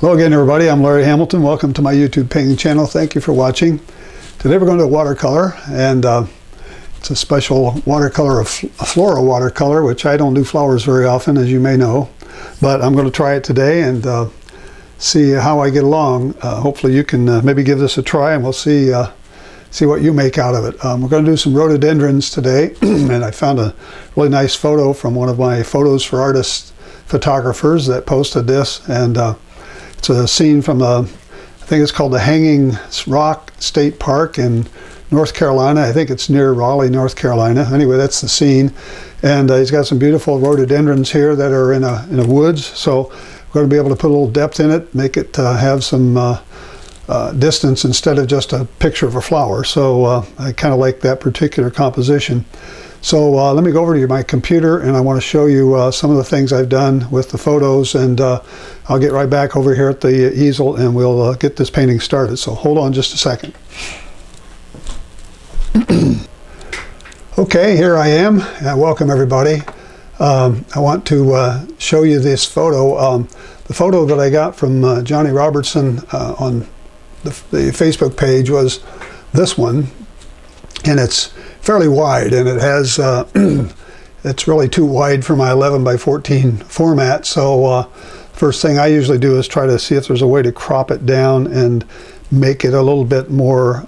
Hello again, everybody. I'm Larry Hamilton. Welcome to my YouTube painting channel. Thank you for watching. Today we're going to watercolor, and it's a special watercolor, a floral watercolor, which I don't do flowers very often, as you may know, but I'm going to try it today and see how I get along. Hopefully you can maybe give this a try, and we'll see what you make out of it. We're going to do some rhododendrons today, and I found a really nice photo from one of my Photos for Artists photographers that posted this, and it's a scene from I think it's called the Hanging Rocks State Park in North Carolina. I think it's near Raleigh, North Carolina. Anyway, that's the scene. And he's got some beautiful rhododendrons here that are in a woods. So we're going to be able to put a little depth in it, make it have some distance instead of just a picture of a flower. So I kind of like that particular composition. So let me go over to my computer, and I want to show you some of the things I've done with the photos, and I'll get right back over here at the easel, and we'll get this painting started. So hold on just a second. Okay, here I am. Welcome, everybody. I want to show you this photo. The photo that I got from Johnny Robertson on the Facebook page was this one, and it's fairly wide, and it has it's really too wide for my 11 by 14 format. So first thing I usually do is try to see if there's a way to crop it down and make it a little bit more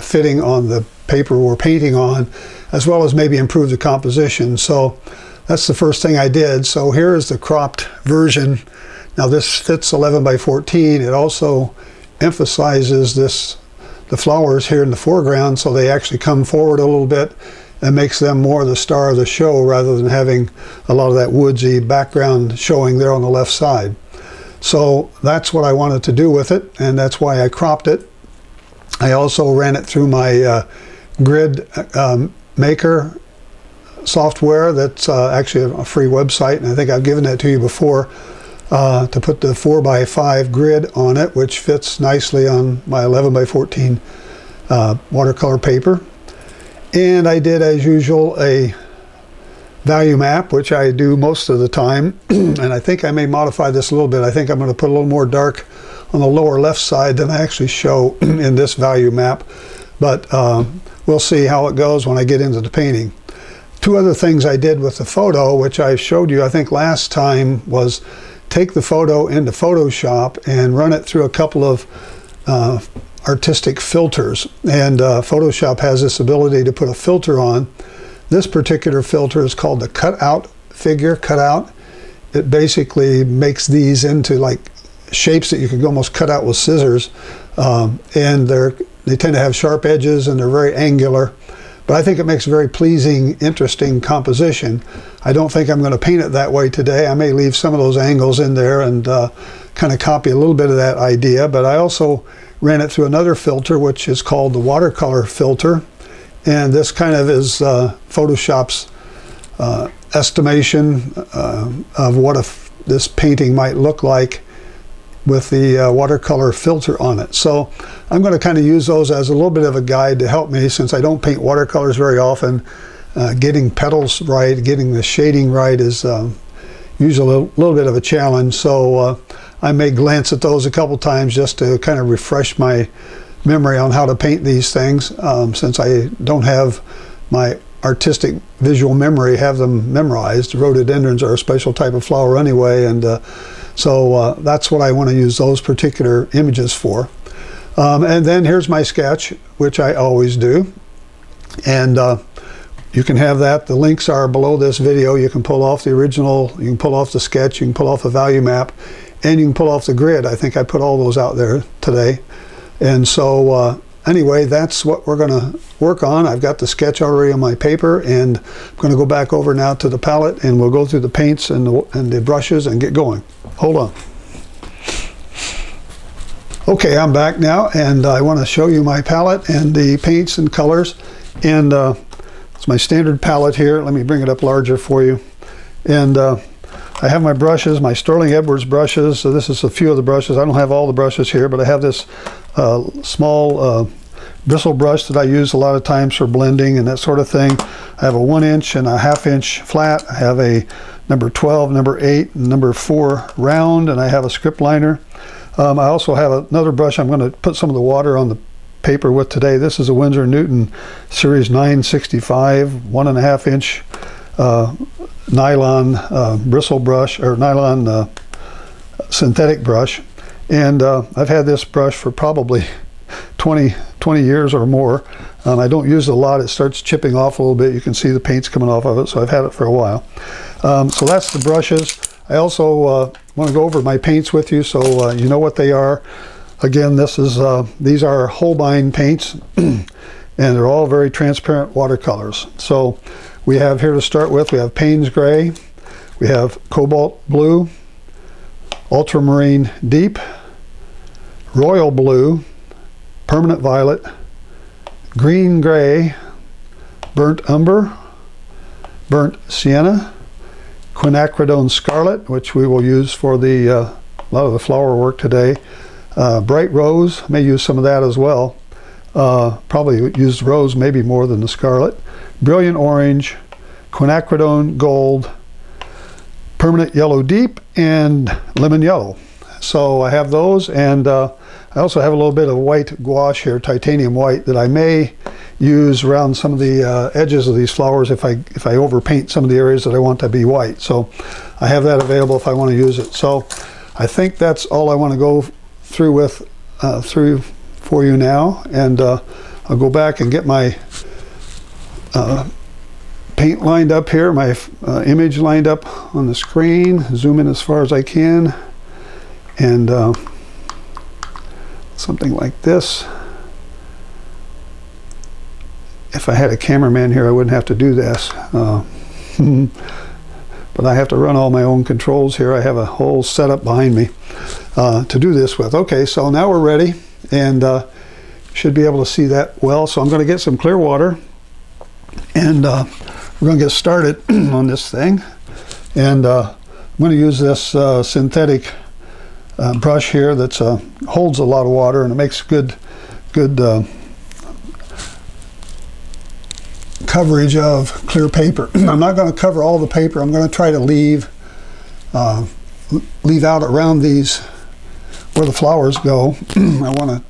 fitting on the paper we're painting on, as well as maybe improve the composition. So that's the first thing I did. So here is the cropped version. Now this fits 11 by 14. It also emphasizes the flowers here in the foreground, so they actually come forward a little bit, and makes them more the star of the show rather than having a lot of that woodsy background showing there on the left side. So that's what I wanted to do with it, and that's why I cropped it. I also ran it through my grid maker software. That's actually a free website, and I think I've given that to you before. To put the 4x5 grid on it, which fits nicely on my 11 by 14 watercolor paper. And I did, as usual, a value map, which I do most of the time. And I think I may modify this a little bit. I think I'm going to put a little more dark on the lower left side than I actually show in this value map. But we'll see how it goes when I get into the painting. Two other things I did with the photo, which I showed you I think last time, was take the photo into Photoshop and run it through a couple of artistic filters. And Photoshop has this ability to put a filter on. This particular filter is called the cutout figure, cutout. It basically makes these into like shapes that you could almost cut out with scissors. And they tend to have sharp edges, and they're very angular. But I think it makes a very pleasing, interesting composition. I don't think I'm going to paint it that way today. I may leave some of those angles in there and kind of copy a little bit of that idea. But I also ran it through another filter, which is called the watercolor filter. And this kind of is Photoshop's estimation of what this painting might look like with the watercolor filter on it. So I'm going to kind of use those as a little bit of a guide to help me, since I don't paint watercolors very often. Getting petals right, getting the shading right is usually a little bit of a challenge. So I may glance at those a couple times just to kind of refresh my memory on how to paint these things, since I don't have my artistic visual memory, have them memorized. Rhododendrons are a special type of flower anyway, and so that's what I want to use those particular images for. And then here's my sketch, which I always do. And you can have that. The links are below this video. You can pull off the original, you can pull off the sketch, you can pull off the value map, and you can pull off the grid. I think I put all those out there today. And so anyway, that's what we're going to work on. I've got the sketch already on my paper, and I'm going to go back over now to the palette, and we'll go through the paints and the brushes and get going. Hold on. Okay, I'm back now, and I want to show you my palette and the paints and colors. And it's my standard palette here. Let me bring it up larger for you. And I have my brushes, my Sterling Edwards brushes. So this is a few of the brushes. I don't have all the brushes here, but I have this small bristle brush that I use a lot of times for blending and that sort of thing. I have a 1 inch and a 1/2 inch flat. I have a number 12, number 8, and number 4 round, and I have a script liner. I also have another brush I'm going to put some of the water on the paper with today. This is a Windsor Newton Series 965 1.5 inch nylon bristle brush, or nylon synthetic brush, and I've had this brush for probably 20 years or more. I don't use it a lot. It starts chipping off a little bit. You can see the paint's coming off of it, so I've had it for a while. So that's the brushes. I also want to go over my paints with you so you know what they are. Again, this is these are Holbein paints, and they're all very transparent watercolors. So we have here to start with, we have Payne's Gray, we have Cobalt Blue, Ultramarine Deep, Royal Blue, Permanent Violet, Green Gray, Burnt Umber, Burnt Sienna, Quinacridone Scarlet, which we will use for the a lot of the flower work today, Bright Rose, may use some of that as well, probably use Rose maybe more than the Scarlet, Brilliant Orange, Quinacridone Gold, Permanent Yellow Deep, and Lemon Yellow. So I have those, and I also have a little bit of white gouache here, titanium white, that I may use around some of the edges of these flowers if I overpaint some of the areas that I want to be white. So I have that available if I want to use it. So I think that's all I want to go through with for you now, and I'll go back and get my paint lined up here, my image lined up on the screen, zoom in as far as I can, and something like this. If I had a cameraman here, I wouldn't have to do this, but I have to run all my own controls here. I have a whole setup behind me to do this with. Okay, so now we're ready, and should be able to see that well. So I'm going to get some clear water, and we're going to get started on this thing. And I'm going to use this synthetic brush here that holds a lot of water, and it makes good coverage of clear paper. I'm not going to cover all the paper. I'm going to try to leave out around these where the flowers go. I'm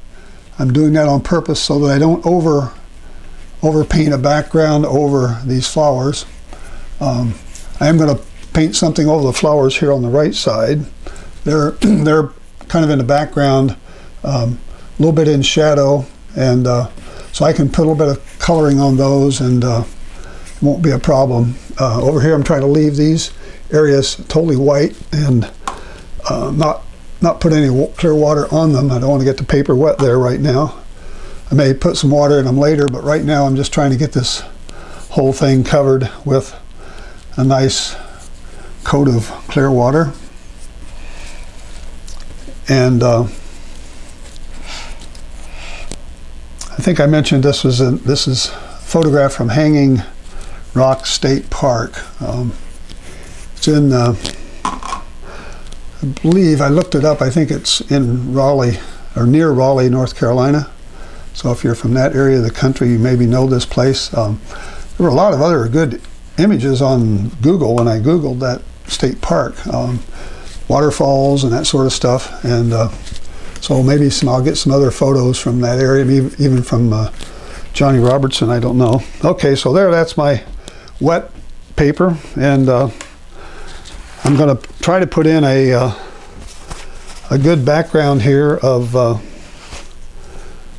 doing that on purpose so that I don't overpaint a background over these flowers. I am going to paint something over the flowers here on the right side. They're kind of in the background, a little bit in shadow, and so I can put a little bit of coloring on those, and it won't be a problem. Over here I'm trying to leave these areas totally white, and not put any clear water on them. I don't want to get the paper wet there right now. I may put some water in them later, but right now I'm just trying to get this whole thing covered with a nice coat of clear water. And I think I mentioned this is a photograph from Hanging Rocks State Park. It's in, I believe, I looked it up, I think it's in Raleigh, or near Raleigh, North Carolina. So if you're from that area of the country, you maybe know this place. There were a lot of other good images on Google when I Googled that state park, waterfalls and that sort of stuff. And so maybe I'll get some other photos from that area, even from Johnny Robertson, I don't know. Okay, so that's my wet paper, and I'm going to try to put in a good background here of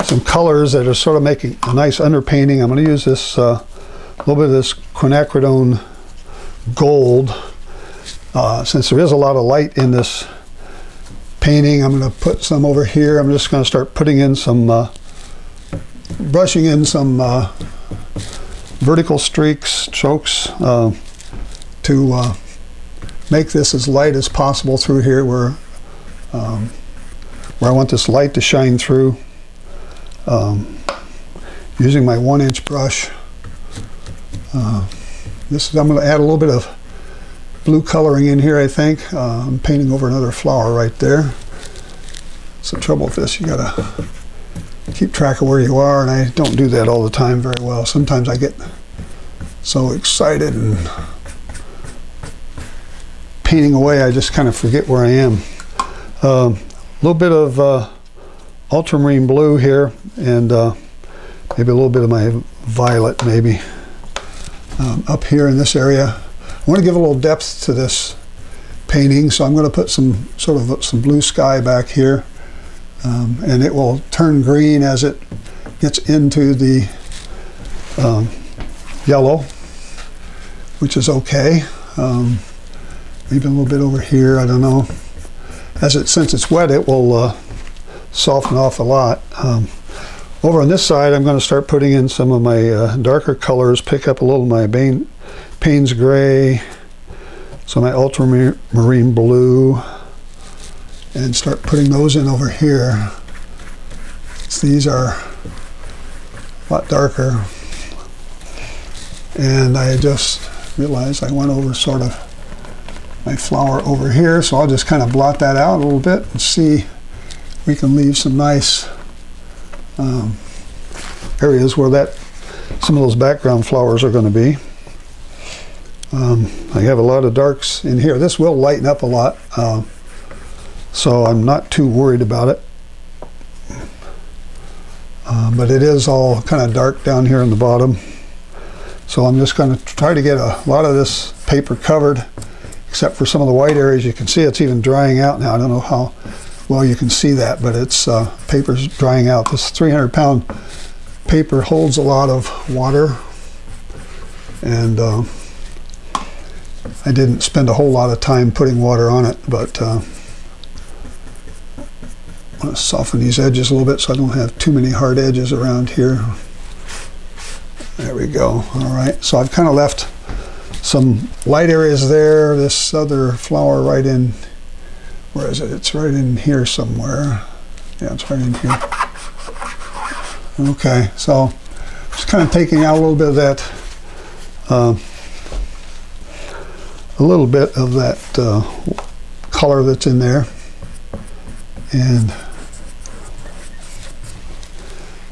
some colors that are sort of making a nice underpainting. I'm going to use this little bit of this Quinacridone Gold. Since there is a lot of light in this painting, I'm going to put some over here. I'm just going to start putting in some, brushing in some vertical strokes to make this as light as possible through here, where I want this light to shine through. Using my 1-inch brush, I'm going to add a little bit of blue coloring in here, I think. I'm painting over another flower right there. It's the trouble with this, you gotta keep track of where you are, and I don't do that all the time very well. Sometimes I get so excited and painting away I just kind of forget where I am. little bit of ultramarine blue here, and maybe a little bit of my violet, maybe up here in this area. I want to give a little depth to this painting, so I'm going to put some sort of some blue sky back here, and it will turn green as it gets into the yellow, which is okay. Maybe a little bit over here, I don't know. Since it's wet, it will soften off a lot. Over on this side, I'm going to start putting in some of my darker colors, pick up a little of my Payne's Gray, so my ultramarine blue, and start putting those in over here. So these are a lot darker. And I just realized I went over sort of my flower over here, so I'll just kind of blot that out a little bit and see if we can leave some nice areas where that some of those background flowers are going to be. I have a lot of darks in here. This will lighten up a lot, so I'm not too worried about it. But it is all kind of dark down here in the bottom. So I'm just going to try to get a lot of this paper covered, except for some of the white areas. You can see it's even drying out now. I don't know how well you can see that, but it's paper's drying out. This 300-pound paper holds a lot of water, and I didn't spend a whole lot of time putting water on it, but I want to soften these edges a little bit so I don't have too many hard edges around here. There we go. All right, so I've kind of left some light areas there. This other flower right in, where is it? It's right in here somewhere. Yeah, it's right in here. Okay, so just kind of taking out a little bit of that, color that's in there. And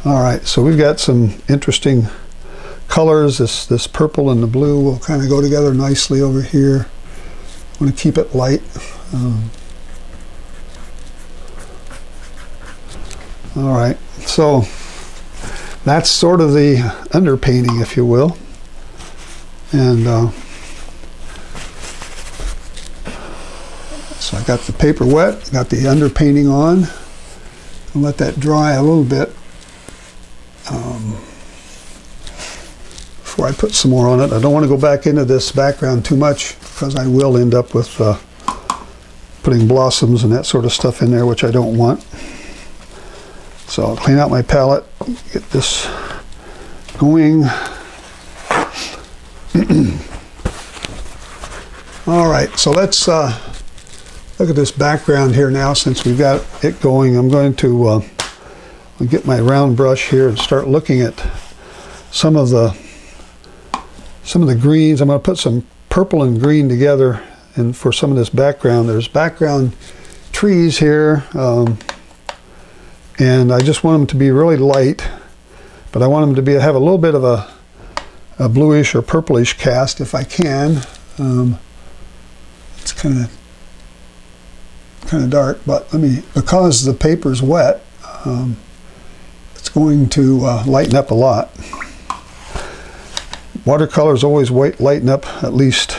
all right, so we've got some interesting colors. This purple and the blue will kind of go together nicely over here. I want to keep it light. All right, so that's sort of the underpainting, if you will. And so I got the paper wet, got the underpainting on. I'll let that dry a little bit. I put some more on it. I don't want to go back into this background too much, because I will end up with putting blossoms and that sort of stuff in there, which I don't want. So I'll clean out my palette, get this going. All right, so let's look at this background here now. Since we've got it going, I'm going to get my round brush here and start looking at some of the greens. I'm going to put some purple and green together, and for some of this background, there's background trees here, and I just want them to be really light, but I want them to be have a little bit of a bluish or purplish cast if I can. It's kind of dark, but let me, because the paper's wet, it's going to lighten up a lot. Watercolors always lighten up at least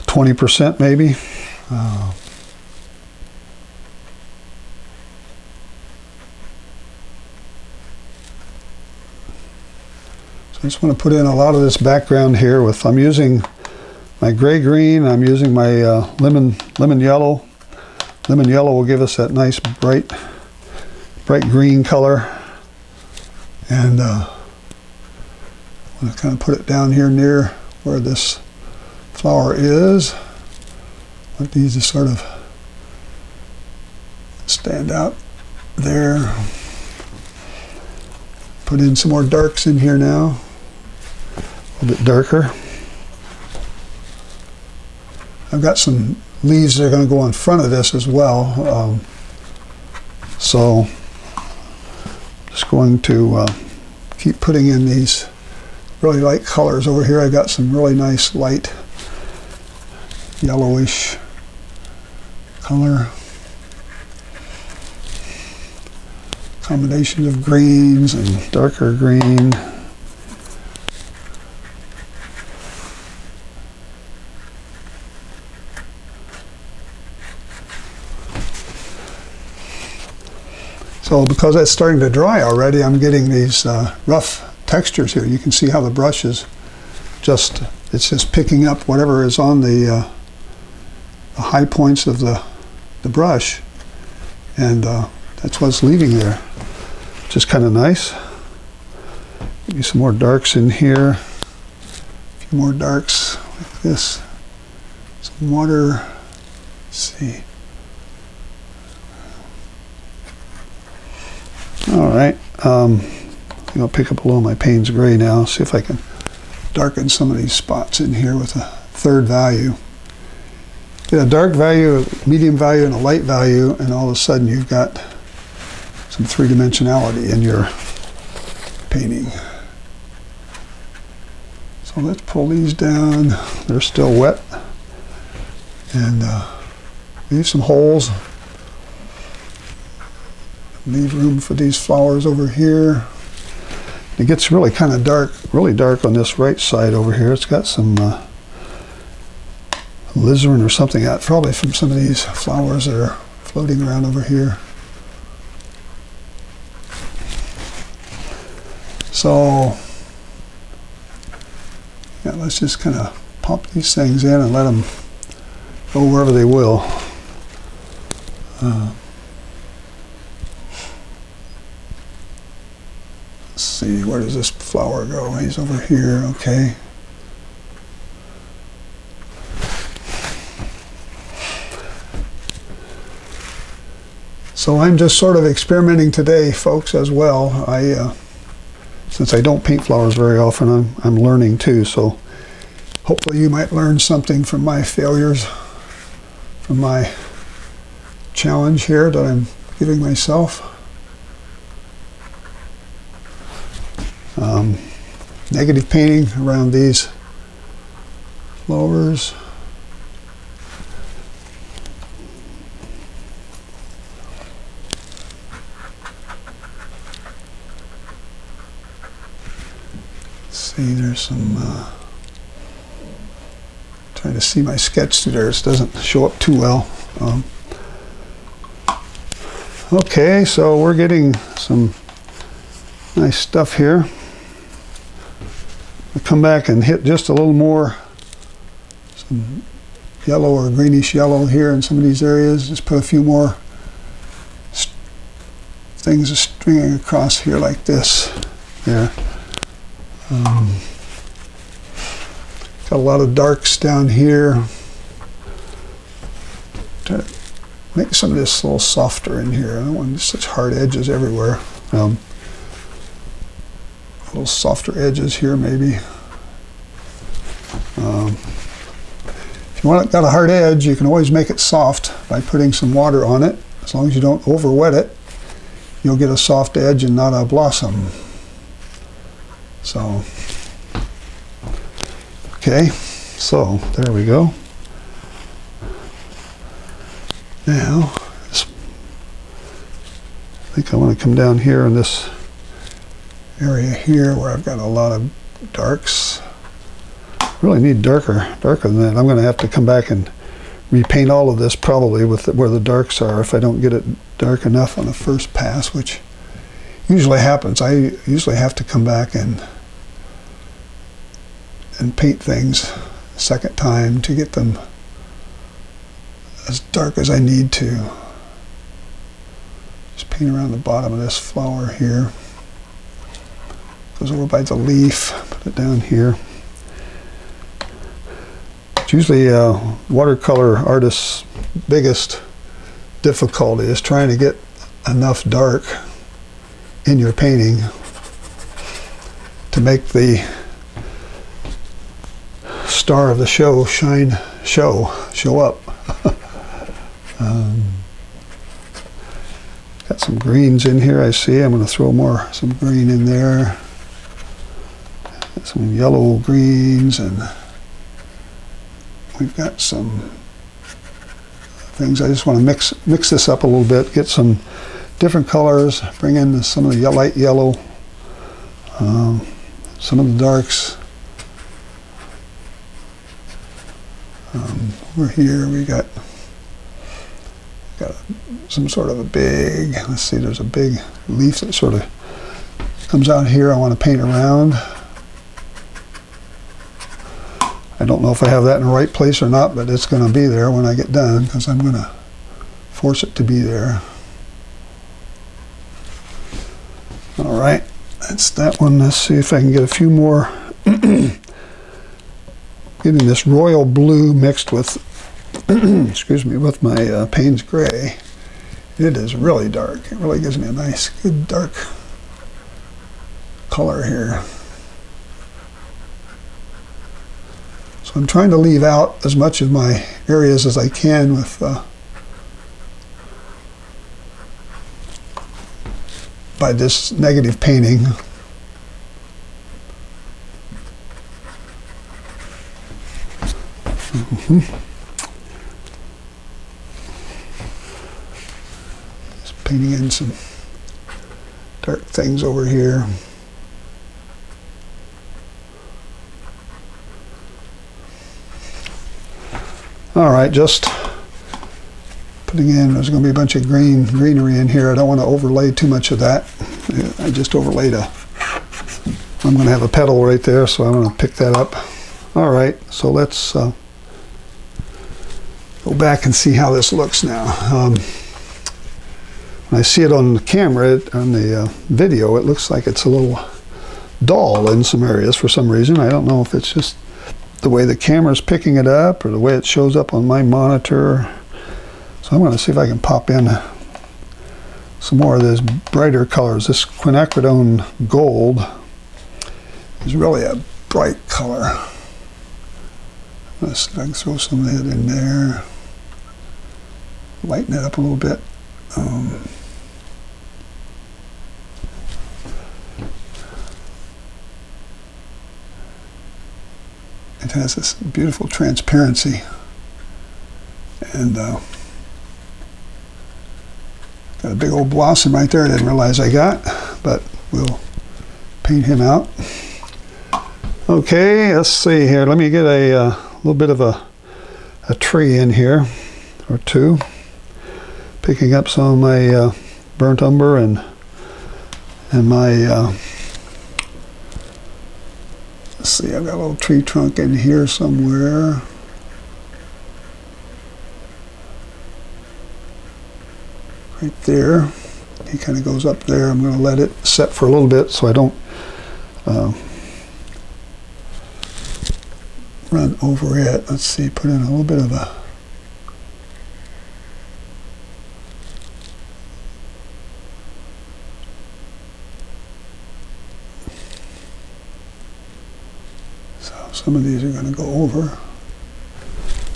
20% maybe. So I just want to put in a lot of this background here with, I'm using my gray-green, I'm using my lemon yellow. Lemon yellow will give us that nice bright green color. And I'm going to kind of put it down here near where this flower is. I want these to sort of stand out there. Put in some more darks in here now, a little bit darker. I've got some leaves that are going to go in front of this as well. So just going to keep putting in these really light colors over here. I got some really nice light yellowish color. Combination of greens and darker green. So because that's starting to dry already, I'm getting these rough textures here. You can see how the brush is just picking up whatever is on the high points of the brush, and that's what's leaving there. Just kind of nice. Give you some more darks in here. A few more darks like this. Some water. Let's see. All right, I'll pick up a little of my Payne's Gray now, see if I can darken some of these spots in here with a third value. Get a dark value, a medium value, and a light value, and all of a sudden you've got some three-dimensionality in your painting. So let's pull these down. They're still wet. And leave some holes. Leave room for these flowers over here. It gets really kind of dark, really dark on this right side over here. It's got some alizarin or something out, probably from some of these flowers that are floating around over here. So, yeah, let's just kind of pop these things in and let them go wherever they will. Let's see, where does this flower go? He's over here, okay. So I'm just sort of experimenting today, folks, as well. Since I don't paint flowers very often, I'm learning too, so hopefully you might learn something from my failures, from my challenge here that I'm giving myself. Negative painting around these flowers. See, there's some, trying to see my sketch through there. It doesn't show up too well. Okay, so we're getting some nice stuff here. Come back and hit just a little more, some yellow or greenish yellow here in some of these areas. Just put a few more things stringing across here like this. There. Got a lot of darks down here. Try to make some of this a little softer in here. I don't want such hard edges everywhere. A little softer edges here, maybe. If you want, got a hard edge, you can always make it soft by putting some water on it. As long as you don't overwet it, you'll get a soft edge and not a blossom. So, okay, so there we go. Now, I think I want to come down here in this area here where I've got a lot of darks. Really need darker than that. I'm going to have to come back and repaint all of this probably with where the darks are if I don't get it dark enough on the first pass, which usually happens. I usually have to come back and paint things a second time to get them as dark as I need to. Just paint around the bottom of this flower here. Goes over by the leaf, put it down here. It's usually watercolor artists' biggest difficulty is trying to get enough dark in your painting to make the star of the show show up. Got some greens in here, I see. I'm going to throw some green in there. Some yellow greens, and we've got some things. I just want to mix this up a little bit, get some different colors, bring in some of the light yellow, some of the darks. Over here we got some sort of a big, let's see, there's a big leaf that sort of comes out here. I want to paint around. I don't know if I have that in the right place or not, but it's going to be there when I get done, because I'm going to force it to be there. All right, that's that one. Let's see if I can get a few more. Getting this royal blue mixed with, excuse me, with my Payne's Gray. It is really dark. It really gives me a nice, good dark color here. So I'm trying to leave out as much of my areas as I can with by this negative painting. Just painting in some dark things over here. All right, just putting in, there's going to be a bunch of greenery in here. I don't want to overlay too much of that. I just overlaid I'm going to have a petal right there, so I'm going to pick that up. All right, so let's go back and see how this looks now. When I see it on the camera, on the video, it looks like it's a little dull in some areas for some reason. I don't know if it's just the way the camera's picking it up or the way it shows up on my monitor. So I'm going to see if I can pop in some more of those brighter colors. This quinacridone gold is really a bright color. I'm going to see if I can throw some of that in there, lighten it up a little bit. It has this beautiful transparency, and got a big old blossom right there I didn't realize I got, but we'll paint him out. Okay, let's see here. Let me get a little bit of a tree in here, or two. Picking up some of my burnt umber and my let's see, I've got a little tree trunk in here somewhere. Right there. He kind of goes up there. I'm going to let it set for a little bit so I don't run over it. Let's see, put in a little bit of a some of these are going to go over.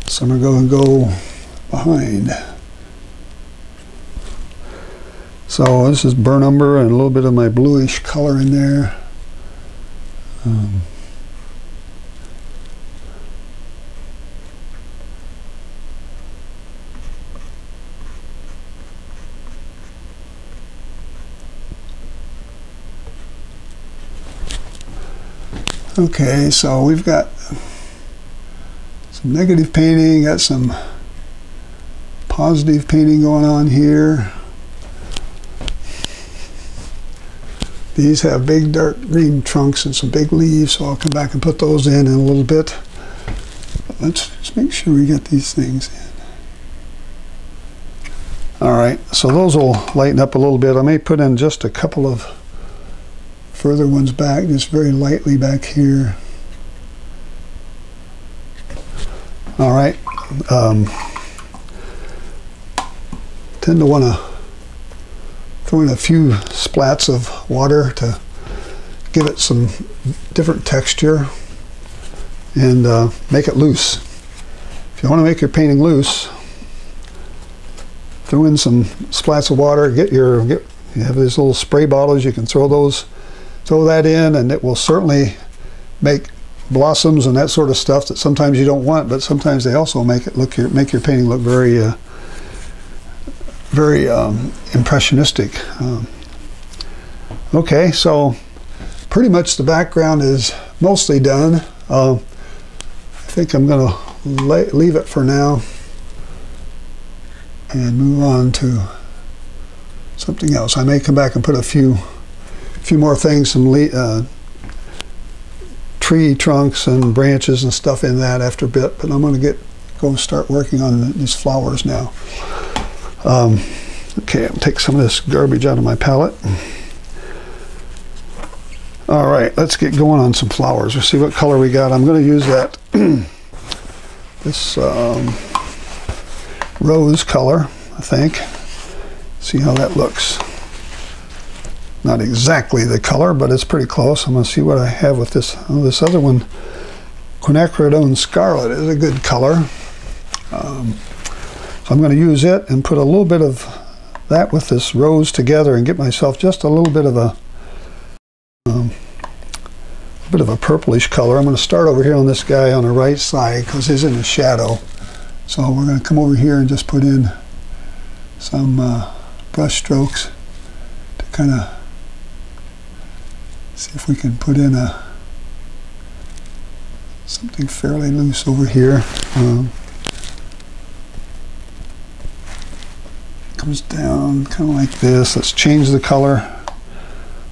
Some are going to go behind. So this is burnt umber and a little bit of my bluish color in there. Okay, so we've got some negative painting, got some positive painting going on here. These have big dark green trunks and some big leaves, so I'll come back and put those in a little bit. But let's just make sure we get these things in. All right, so those will lighten up a little bit. I may put in just a couple of further ones back, just very lightly back here. All right, tend to want to throw in a few splats of water to give it some different texture and make it loose. If you want to make your painting loose, throw in some splats of water. You have these little spray bottles, you can throw those. Throw that in, and it will certainly make blossoms and that sort of stuff that sometimes you don't want, but sometimes they also make your painting look very very impressionistic. Okay, so pretty much the background is mostly done. I think I'm going to leave it for now and move on to something else. I may come back and put a few more things, some tree trunks and branches and stuff in that after a bit, but I'm going to go start working on these flowers now. Okay, I'll take some of this garbage out of my palette. All right, let's get going on some flowers. We'll see what color we got. I'm going to use that this rose color, I think. See how that looks. Not exactly the color, but it's pretty close. I'm going to see what I have with this. Oh, this other one, Quinacridone Scarlet, is a good color. So I'm going to use it and put a little bit of that with this rose together and get myself just a little bit of a purplish color. I'm going to start over here on this guy on the right side because he's in the shadow. So we're going to come over here and just put in some brush strokes to kind of see if we can put in something fairly loose over here. Comes down kind of like this. Let's change the color.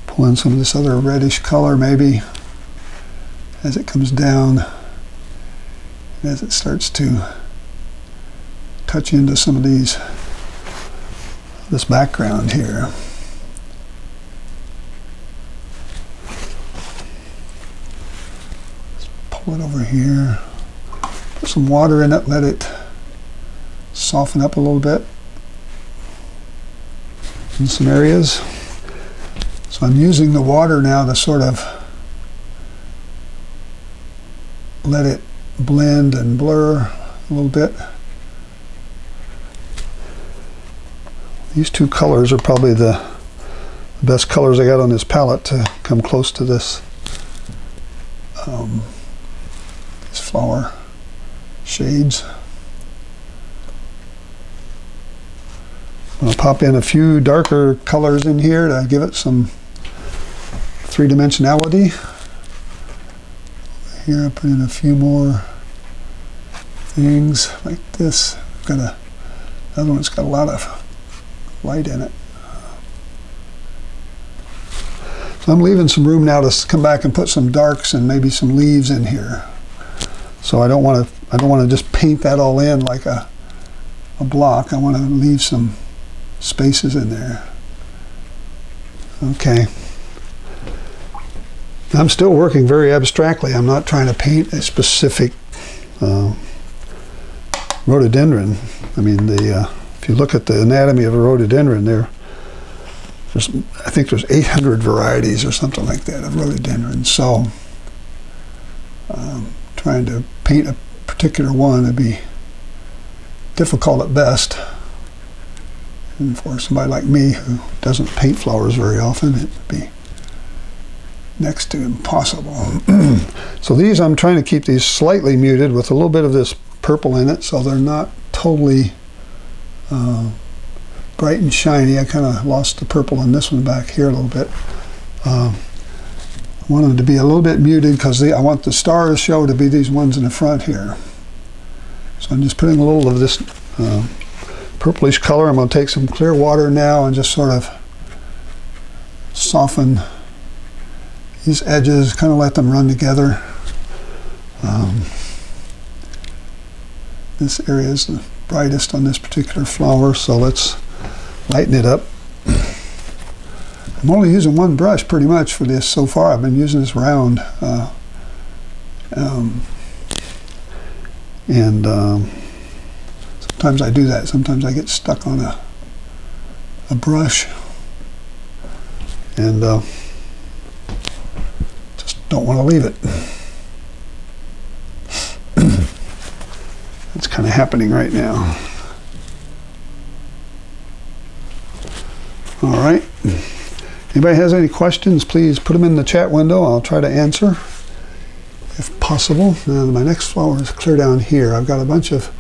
Pull in some of this other reddish color maybe as it comes down, as it starts to touch into some of this background here. Let's pull it over here, put some water in it, let it soften up a little bit in some areas. So I'm using the water now to sort of let it blend and blur a little bit. These two colors are probably the best colors I got on this palette to come close to these flower shades. I'm going to pop in a few darker colors in here to give it some three-dimensionality. Here I put in a few more things like this. I've got another one's got a lot of light in it. So I'm leaving some room now to come back and put some darks and maybe some leaves in here. So I don't want to just paint that all in like a block. I want to leave some spaces in there. Okay. I'm still working very abstractly. I'm not trying to paint a specific rhododendron. I mean, if you look at the anatomy of a rhododendron, I think there's 800 varieties or something like that of rhododendrons. So trying to paint a particular one would be difficult at best. And for somebody like me who doesn't paint flowers very often, it would be next to impossible. So these, I'm trying to keep these slightly muted with a little bit of this purple in it, so they're not totally bright and shiny. I kind of lost the purple in this one back here a little bit. I want them to be a little bit muted because I want the stars show to be these ones in the front here. So I'm just putting a little of this purplish color. I'm going to take some clear water now and just sort of soften these edges, kind of let them run together. This area is the brightest on this particular flower, so let's lighten it up. I'm only using one brush pretty much for this so far. I've been using this round. Sometimes I do that. Sometimes I get stuck on a brush and just don't want to leave it. That's kind of happening right now. All right. Anybody has any questions, please put them in the chat window. I'll try to answer if possible. Now my next flower is clear down here. I've got a bunch of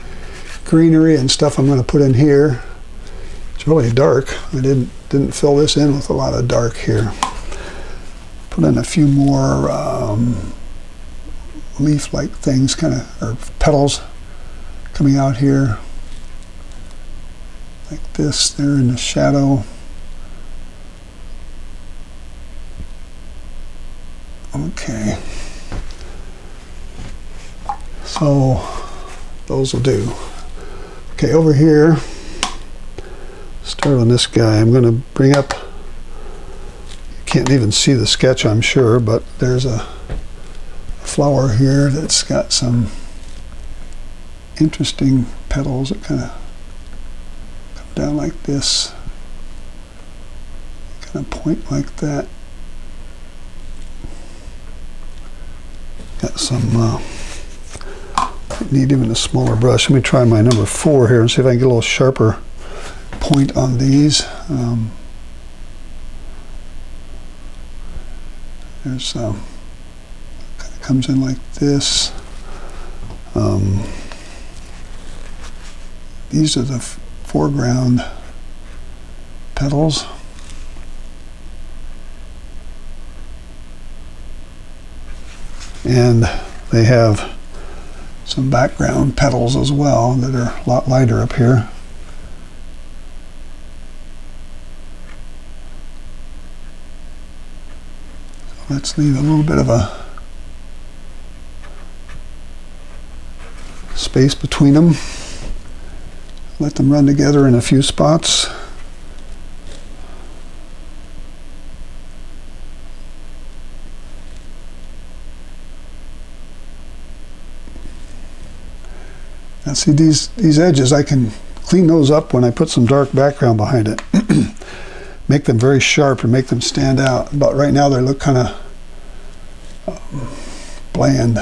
greenery and stuff I'm going to put in here. It's really dark. I didn't fill this in with a lot of dark here. Put in a few more leaf-like things, kind of, or petals coming out here, like this there in the shadow. Okay, so those will do. Okay, over here, start on this guy. I'm going to bring up, you can't even see the sketch, I'm sure, but there's a flower here that's got some interesting petals that kind of come down like this, kind of point like that. Got some, need even a smaller brush. Let me try my number 4 here and see if I can get a little sharper point on these. There's kind of comes in like this. These are the foreground petals. And they have some background petals as well that are a lot lighter up here. So let's leave a little bit of a space between them. Let them run together in a few spots. Now see these edges, I can clean those up when I put some dark background behind it. Make them very sharp and make them stand out. But right now they look kind of bland.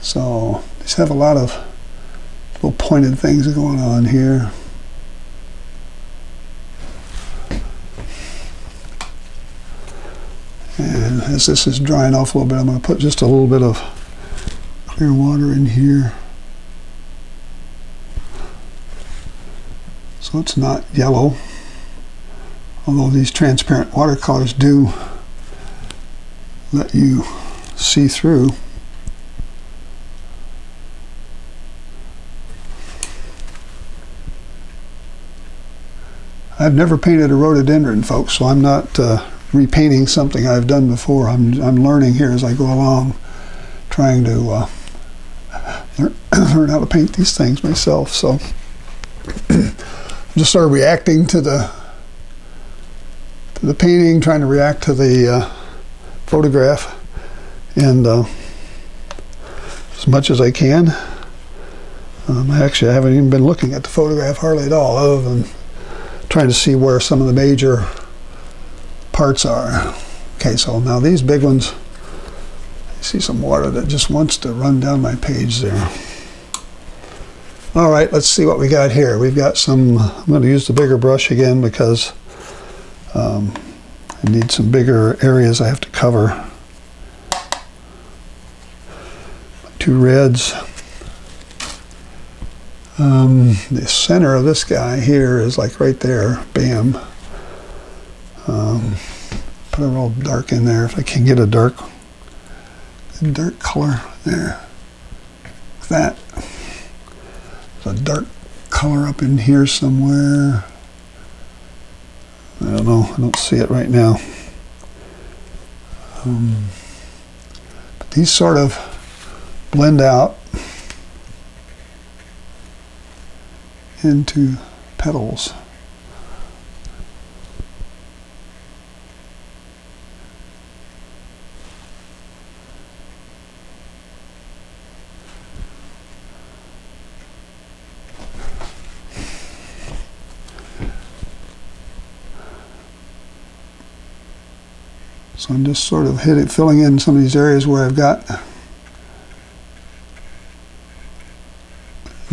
So these have a lot of little pointed things going on here. And as this is drying off a little bit, I'm going to put just a little bit of clear water in here, so it's not yellow, although these transparent watercolors do let you see through. I've never painted a rhododendron, folks, so I'm not repainting something I've done before. I'm learning here as I go along, trying to learn how to paint these things myself. So I'm just sort of reacting to the painting, trying to react to the photograph, and as much as I can. Actually, I haven't even been looking at the photograph hardly at all, other than trying to see where some of the major parts are. Okay, so now these big ones. See some water that just wants to run down my page there. All right, let's see what we got here. We've got some, I'm going to use the bigger brush again because I need some bigger areas I have to cover. 2 reds. The center of this guy here is like right there. Bam. Put a little dark in there if I can get a dark one. Dark color there. Like that. There's a dark color up in here somewhere. I don't know. I don't see it right now. But these sort of blend out into petals. So I'm just sort of filling in some of these areas where I've got.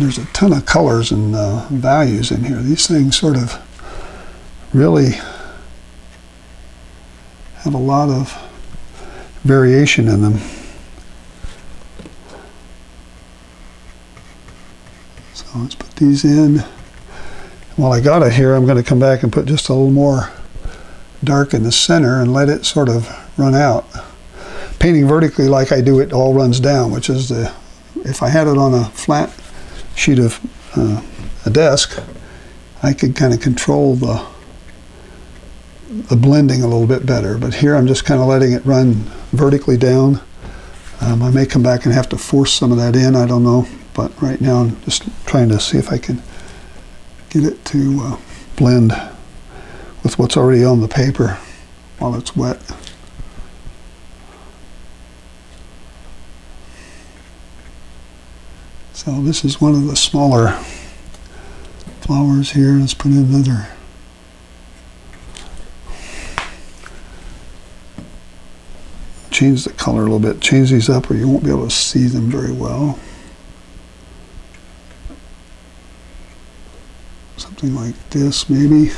There's a ton of colors and values in here. These things sort of really have a lot of variation in them. So Let's put these in. While I got it here, I'm going to come back and put just a little more dark in the center and let it sort of run out. Painting vertically like I do, it all runs down, which is the, if I had it on a flat sheet of a desk, I could kind of control the blending a little bit better. But here I'm just kind of letting it run vertically down. I may come back and have to force some of that in, I don't know. But right now I'm just trying to see if I can get it to blend with what's already on the paper while it's wet. So this is one of the smaller flowers here. Let's put in another. Change the color a little bit. Change these up or you won't be able to see them very well. Something like this maybe.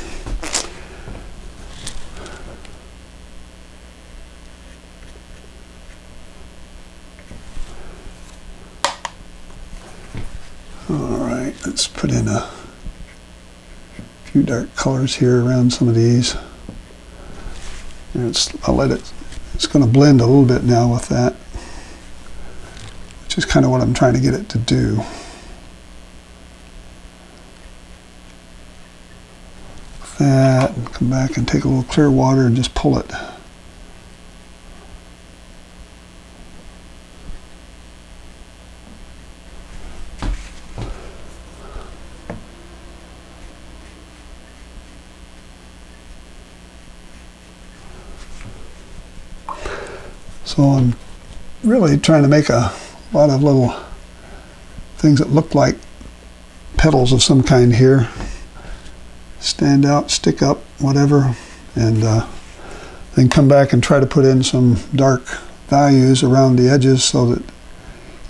Alright, let's put in a few dark colors here around some of these. And I'll let it, it's going to blend a little bit now with that, which is kind of what I'm trying to get it to do. With that, and come back and take a little clear water and just pull it. So I'm really trying to make a lot of little things that look like petals of some kind here. Stand out, stick up, whatever, and then come back and try to put in some dark values around the edges so that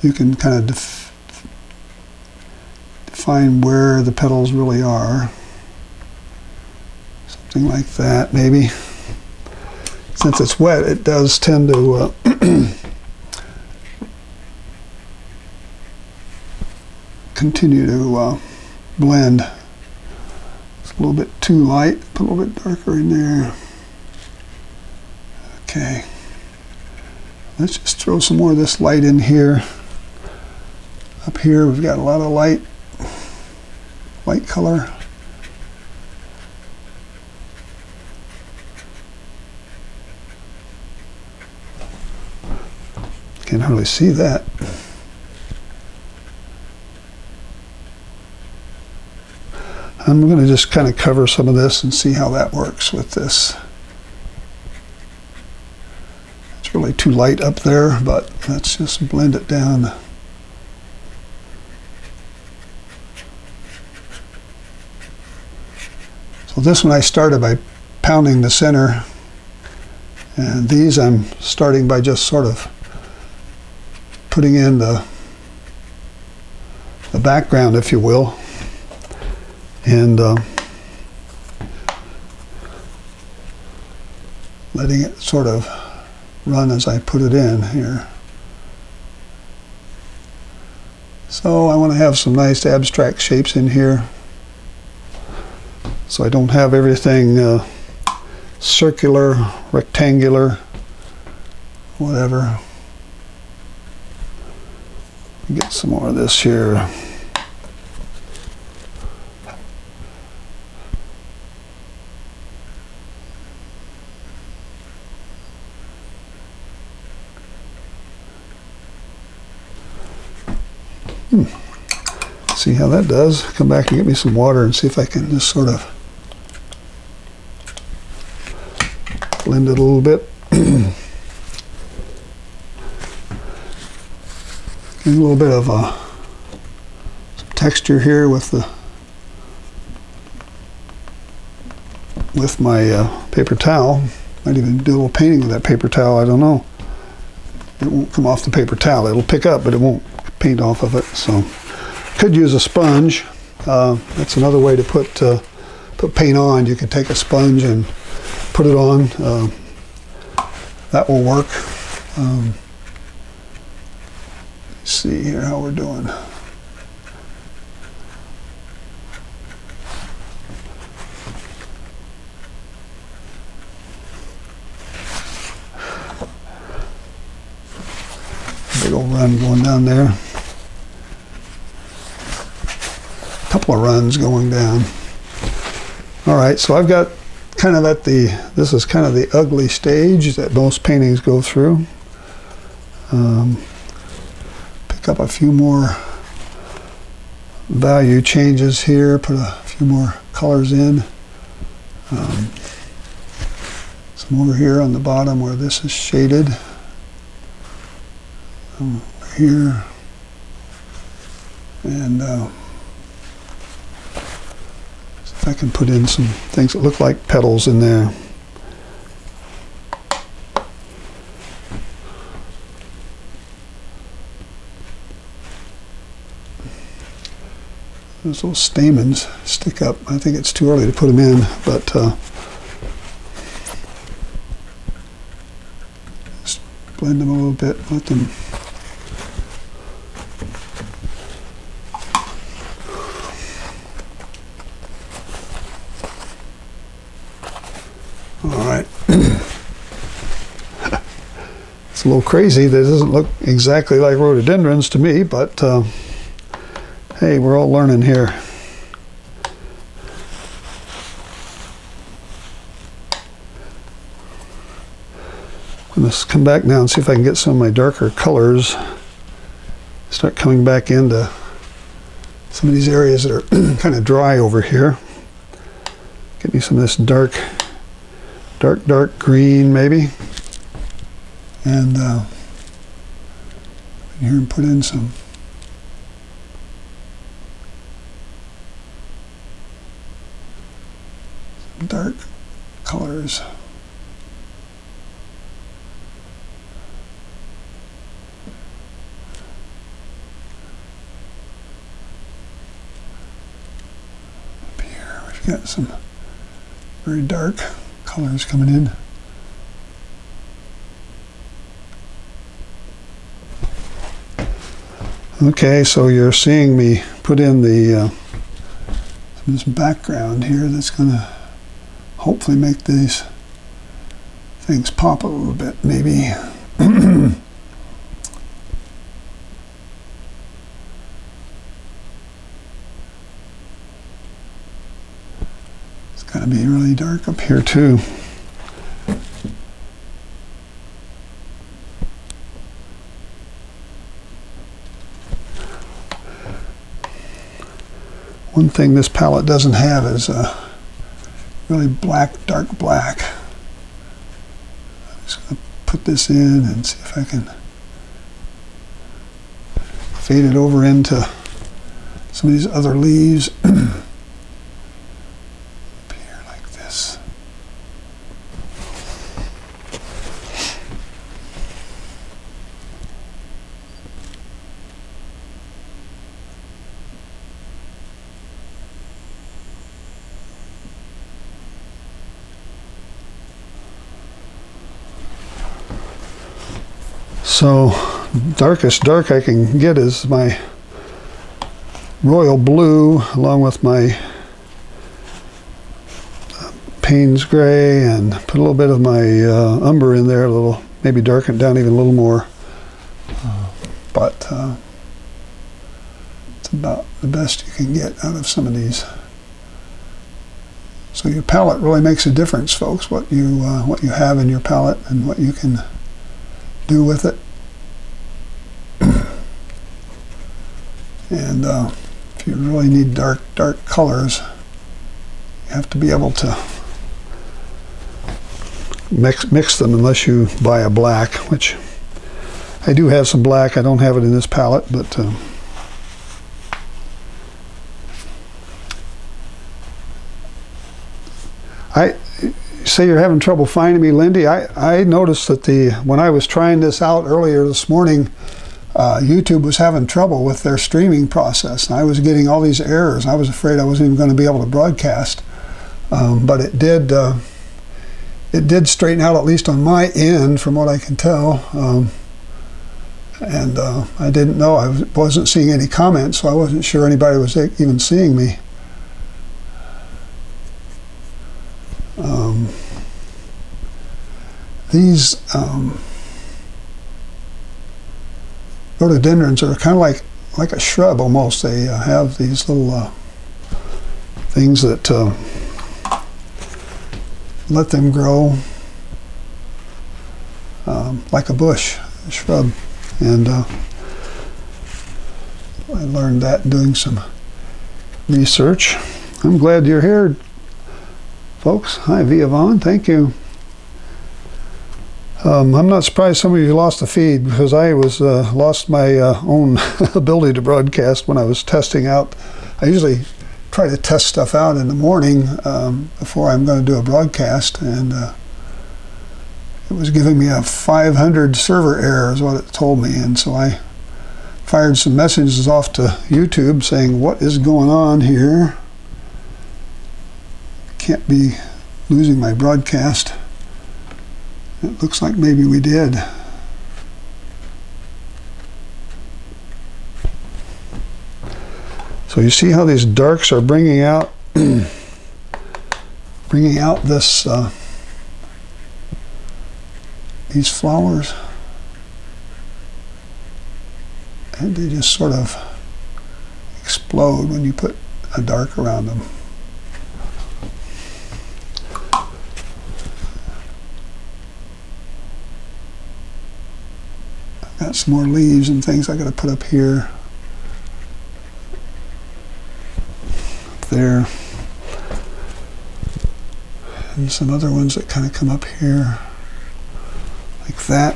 you can kind of define where the petals really are. Something like that, maybe. Since it's wet, it does tend to continue to blend. It's a little bit too light, put a little bit darker in there. Okay, let's just throw some more of this light in here. Up here we've got a lot of light, light color. Can hardly see that. I'm going to just kind of cover some of this and see how that works with this. It's really too light up there, but let's just blend it down. So this one I started by pounding the center, and these I'm starting by just sort of putting in the background, if you will, and letting it sort of run as I put it in here. So I want to have some nice abstract shapes in here, so I don't have everything circular, rectangular, whatever. Get some more of this here. See how that does. Come back and get me some water and see if I can just sort of blend it a little bit. A little bit of some texture here with my paper towel. Might even do a little painting with that paper towel, I don't know. It won't come off the paper towel. It'll pick up, but it won't paint off of it. So could use a sponge. That's another way to put paint on. You can take a sponge and put it on. That will work. See here how we're doing. big old run going down there. A couple of runs going down. All right, so I've got kind of at the, this is kind of the ugly stage that most paintings go through. Pick up a few more value changes here, put a few more colors in. Some over here on the bottom where this is shaded. Over here. And see if I can put in some things that look like petals in there. Those little stamens stick up. I think it's too early to put them in, but just blend them a little bit. Let them. All right. It's a little crazy. That doesn't look exactly like rhododendrons to me, but. Hey, we're all learning here. I must come back now and see if I can get some of my darker colors. Start coming back into some of these areas that are kind of dry over here. Get me some of this dark green maybe. And here and put in some. Dark colors. Up here we've got some very dark colors coming in. Okay, so you're seeing me put in the some of this background here that's gonna hopefully make these things pop a little bit, maybe. It's got to be really dark up here too. One thing this palette doesn't have is really black, dark black. I'm just going to put this in and see if I can fade it over into some of these other leaves. Up here like this. So darkest dark I can get is my Royal Blue along with my Payne's Gray, and put a little bit of my umber in there, a little, maybe darken it down even a little more. But it's about the best you can get out of some of these. So your palette really makes a difference, folks, what you have in your palette and what you can do with it. And if you really need dark colors, you have to be able to mix them unless you buy a black, which I do have some black. I don't have it in this palette, but I say you're having trouble finding me, Lindy. I noticed that when I was trying this out earlier this morning, YouTube was having trouble with their streaming process, and I was getting all these errors. I was afraid I wasn't even going to be able to broadcast, but it did straighten out, at least on my end, from what I can tell. And I didn't know, I wasn't seeing any comments, so I wasn't sure anybody was even seeing me. Rhododendrons are kind of like a shrub almost. They have these little things that let them grow like a bush, a shrub. And I learned that doing some research. I'm glad you're here, folks. Hi, Via Vaughn. Thank you. I'm not surprised some of you lost the feed, because I was lost my own ability to broadcast when I was testing out. I usually try to test stuff out in the morning before I'm going to do a broadcast, and it was giving me a 500 server error is what it told me, and so I fired some messages off to YouTube saying, what is going on here? Can't be losing my broadcast. It looks like maybe we did. So you see how these darks are bringing out, bringing out this these flowers, and they just sort of explode when you put a dark around them. Got some more leaves and things I got to put up here, up there, and some other ones that kind of come up here, like that.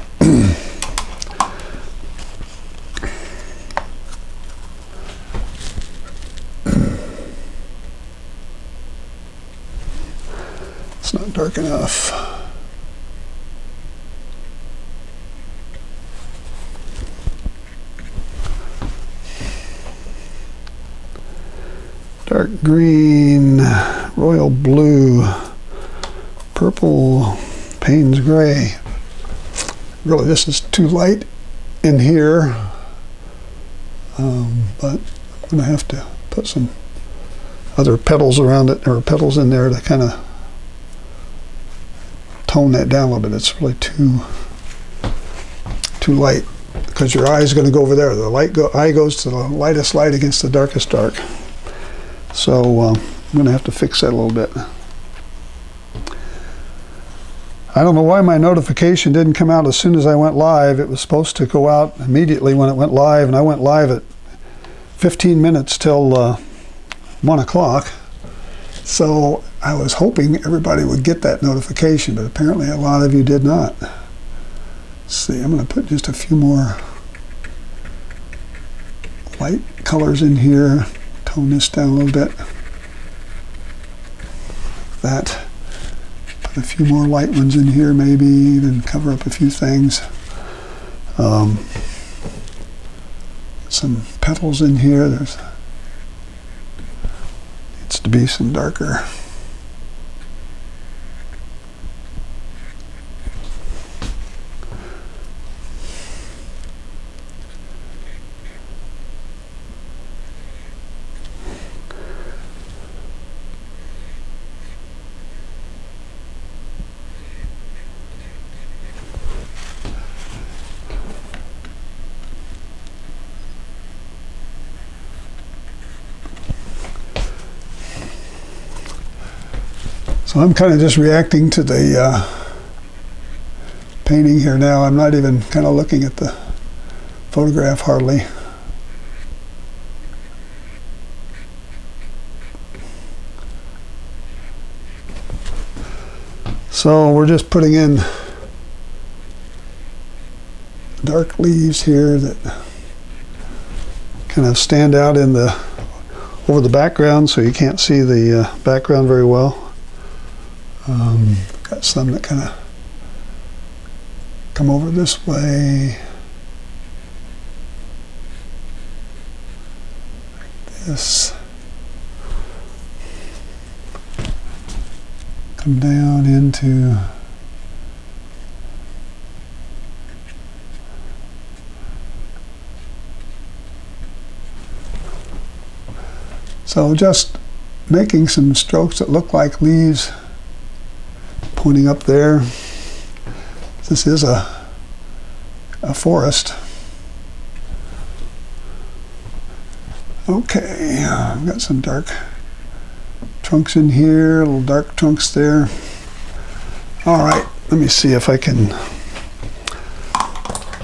It's not dark enough. Dark green, royal blue, purple, Payne's gray. Really, this is too light in here, but I'm going to have to put some other petals around it, or petals in there to kind of tone that down a little bit. It's really too light, because your eye is going to go over there. The eye goes to the lightest light against the darkest dark. So I'm going to have to fix that a little bit. I don't know why my notification didn't come out as soon as I went live. It was supposed to go out immediately when it went live, and I went live at 15 minutes till 1 o'clock. So I was hoping everybody would get that notification, but apparently a lot of you did not. Let's see, I'm going to put just a few more light colors in here. Tone this down a little bit. Like that. Put a few more light ones in here, maybe even cover up a few things. Some petals in here. There's needs to be some darker. So I'm kind of just reacting to the painting here now. I'm not even kind of looking at the photograph hardly. So we're just putting in dark leaves here that kind of stand out in the over the background, so you can't see the background very well. Got some that kind of come over this way, like this, come down into so just making some strokes that look like leaves pointing up there. This is a forest. Okay, I've got some dark trunks in here, little dark trunks there. All right, let me see if I can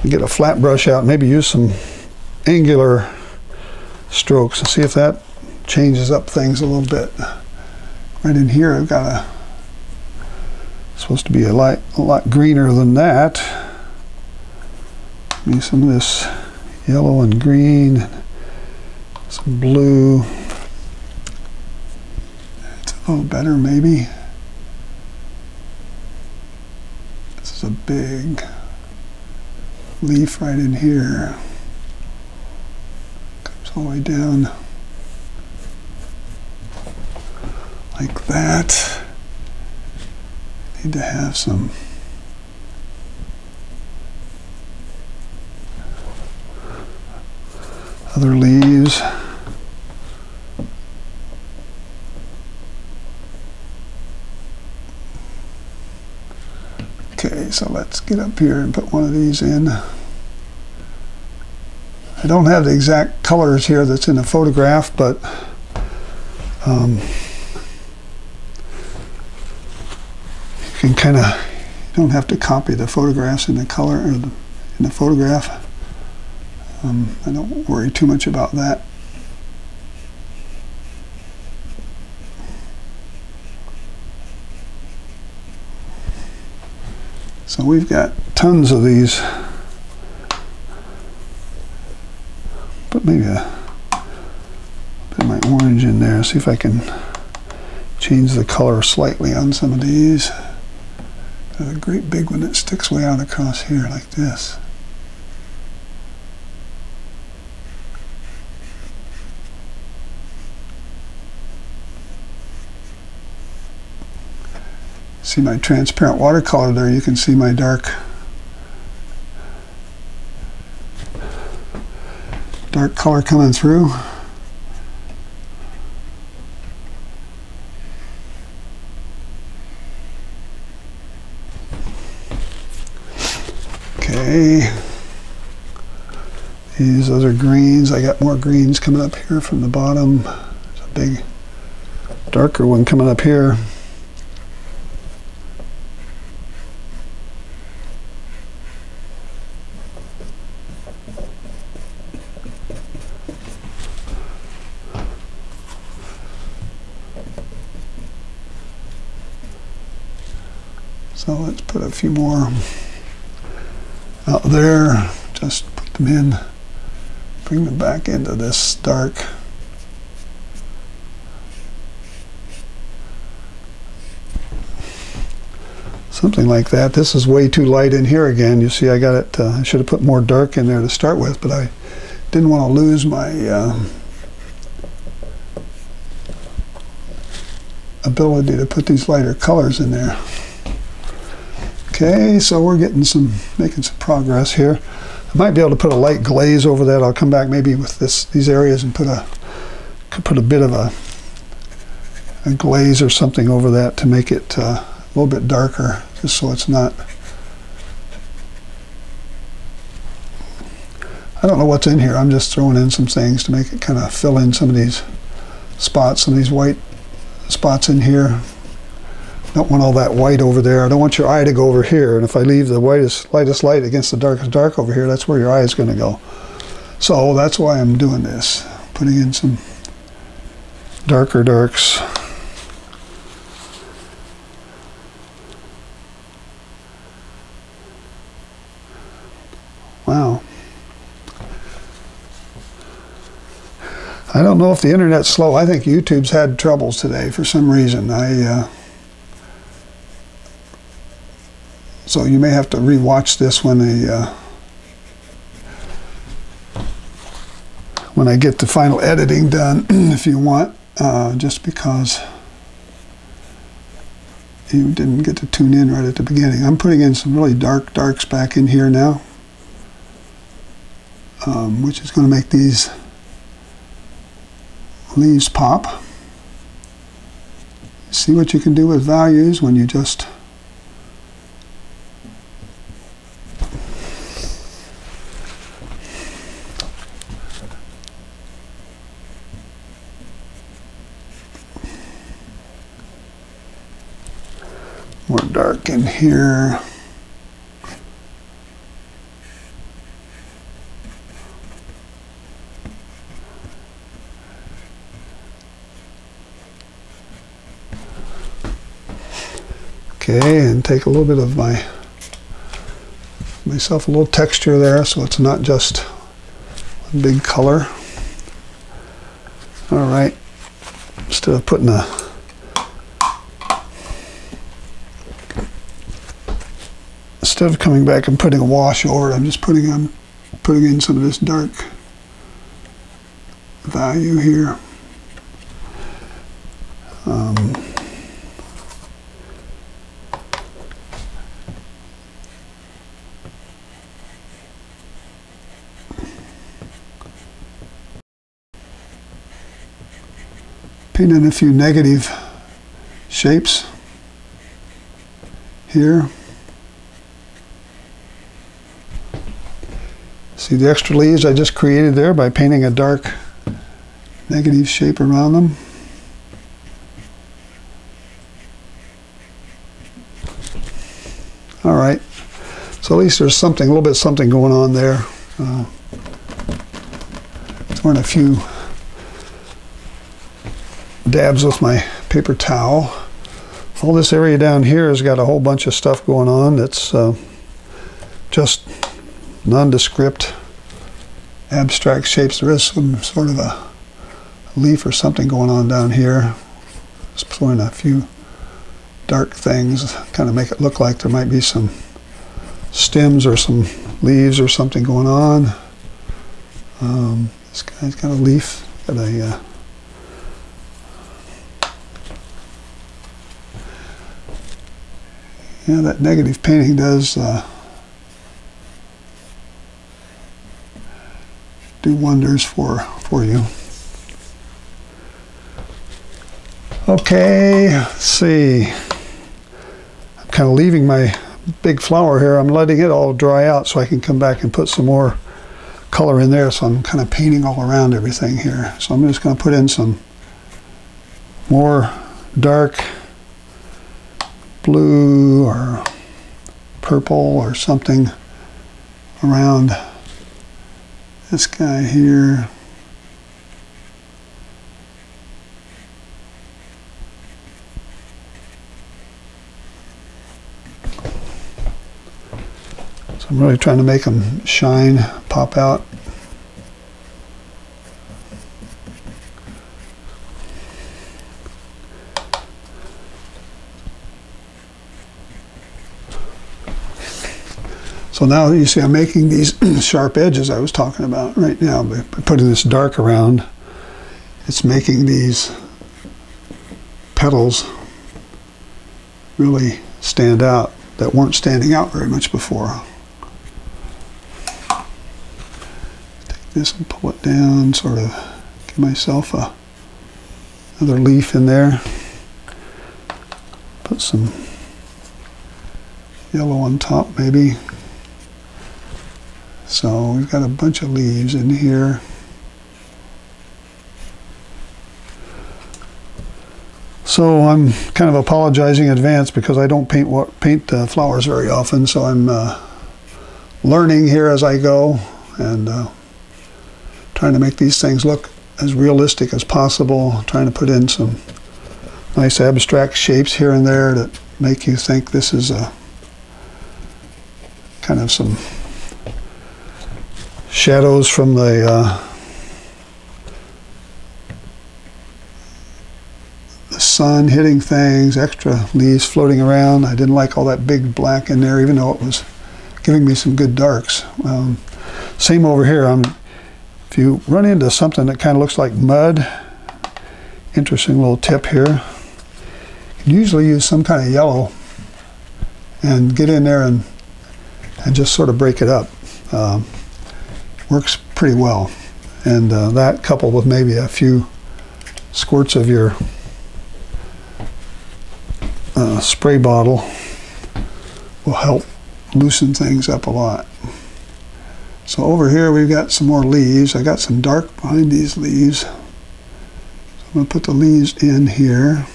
get a flat brush out, maybe use some angular strokes and see if that changes up things a little bit. Right in here, I've got a, supposed to be a lot greener than that. Maybe some of this yellow and green, some blue. It's a little better maybe. This is a big leaf right in here. Comes all the way down like that. Need to have some other leaves. Okay, so let's get up here and put one of these in. I don't have the exact colors here that's in the photograph, but you can kind of, you don't have to copy the photographs in the color or in the photograph. I don't worry too much about that. So we've got tons of these, but maybe a bit of my orange in there, see if I can change the color slightly on some of these. There's a great big one that sticks way out across here like this. See my transparent watercolor there, you can see my dark color coming through. Okay, these other greens, I got more greens coming up here from the bottom. There's a big darker one coming up here. So let's put a few more out there, just put them in, bring them back into this dark. Something like that. This is way too light in here again. You see I got it, I should have put more dark in there to start with, but I didn't want to lose my ability to put these lighter colors in there. Okay, so we're getting some, making some progress here. I might be able to put a light glaze over that. I'll come back maybe with these areas and put a bit of a glaze or something over that to make it a little bit darker, just so it's not. I don't know what's in here. I'm just throwing in some things to make it kind of fill in some of these spots, some of these white spots in here. Don't want all that white over there. I don't want your eye to go over here, and if I leave the lightest light against the darkest dark over here, that's where your eye is going to go. So that's why I'm doing this, putting in some darker darks. Wow. I don't know if the internet's slow. I think YouTube's had troubles today for some reason. So you may have to re-watch this when I get the final editing done, if you want, just because you didn't get to tune in right at the beginning. I'm putting in some really dark darks back in here now, which is going to make these leaves pop. See what you can do with values when you just more dark in here. Okay, and take a little bit of myself a little texture there, so it's not just one big color. All right, instead of putting a coming back and putting a wash over it, I'm just putting in some of this dark value here. Paint in a few negative shapes here. See the extra leaves I just created there by painting a dark negative shape around them. All right, so at least there's something, a little bit something going on there. Throwing a few dabs with my paper towel. All this area down here has got a whole bunch of stuff going on that's just nondescript, abstract shapes. There is some sort of a leaf or something going on down here. Just throwing a few dark things, kind of make it look like there might be some stems or some leaves or something going on. This guy's got a leaf, got a yeah, that negative painting does do wonders for you. Okay, let's see. I'm kind of leaving my big flower here. I'm letting it all dry out so I can come back and put some more color in there. So I'm kind of painting all around everything here. So I'm just going to put in some more dark blue or purple or something around this guy here. So I'm really trying to make them shine, pop out. So now you see I'm making these sharp edges I was talking about right now. By putting this dark around, it's making these petals really stand out that weren't standing out very much before. Take this and pull it down, sort of give myself another leaf in there. Put some yellow on top maybe. So we've got a bunch of leaves in here. So I'm kind of apologizing in advance because I don't paint flowers very often. So I'm learning here as I go and trying to make these things look as realistic as possible. Trying to put in some nice abstract shapes here and there that make you think this is a kind of some shadows from the sun hitting things, extra leaves floating around. I didn't like all that big black in there, even though it was giving me some good darks. Same over here. If you run into something that kind of looks like mud, interesting little tip here. You can usually use some kind of yellow and get in there and just sort of break it up. Works pretty well, and that coupled with maybe a few squirts of your spray bottle will help loosen things up a lot. So over here we've got some more leaves. I got some dark behind these leaves. So I'm going to put the leaves in here.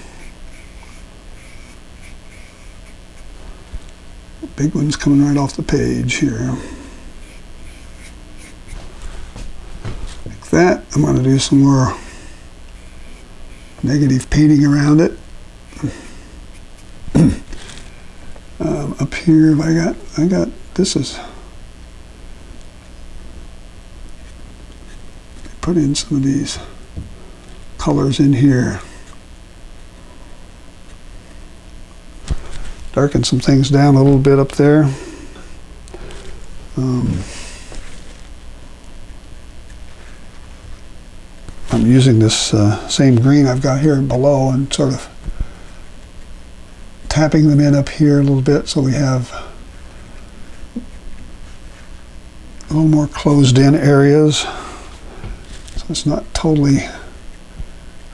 Big one's coming right off the page here. Like that. I'm going to do some more negative painting around it. Up here, I got this is. Put in some of these colors in here. Darken some things down a little bit up there. I'm using this same green I've got here below and sort of tapping them in up here a little bit so we have a little more closed in areas. It's not totally, I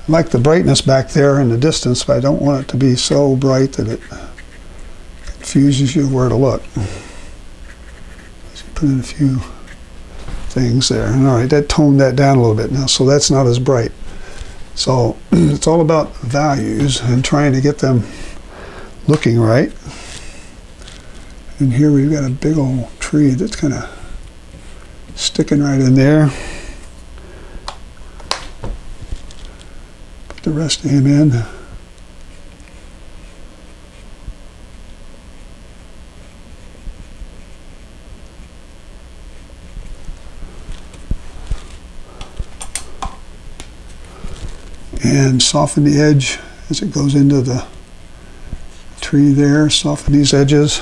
like the brightness back there in the distance, but I don't want it to be so bright that it confuses you where to look. Just put in a few things there. And all right, that toned that down a little bit now, so that's not as bright. So it's all about values and trying to get them looking right. And here we've got a big old tree that's kind of sticking right in there. The rest of him in. And soften the edge as it goes into the tree there, soften these edges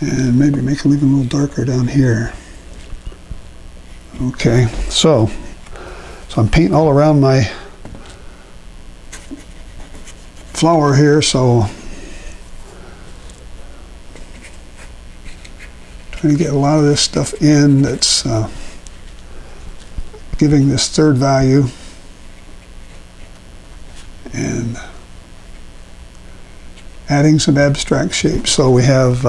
and maybe make them even a little darker down here. Okay, so I'm painting all around my flower here, so trying to get a lot of this stuff in that's giving this third value, and adding some abstract shapes so we have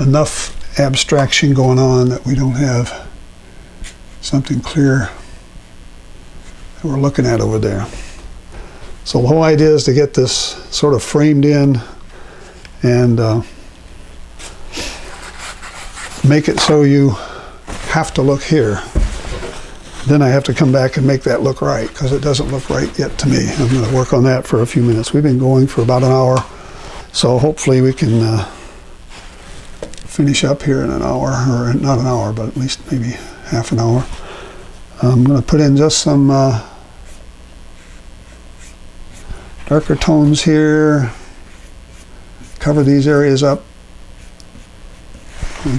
enough abstraction going on that we don't have something clear that we're looking at over there. So the whole idea is to get this sort of framed in and make it so you have to look here. Then I have to come back and make that look right, because it doesn't look right yet to me. I'm going to work on that for a few minutes. We've been going for about an hour, so hopefully we can finish up here in an hour, or not an hour, but at least maybe half an hour. I'm going to put in just some darker tones here, cover these areas up.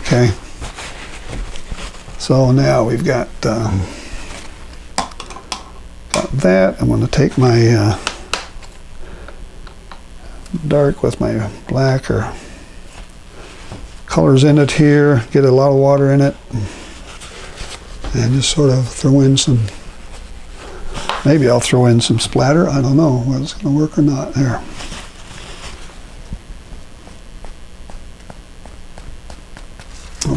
Okay, so now we've got that. I'm going to take my dark with my black or colors in it here, get a lot of water in it, and just sort of throw in some. Maybe I'll throw in some splatter. I don't know whether it's going to work or not there.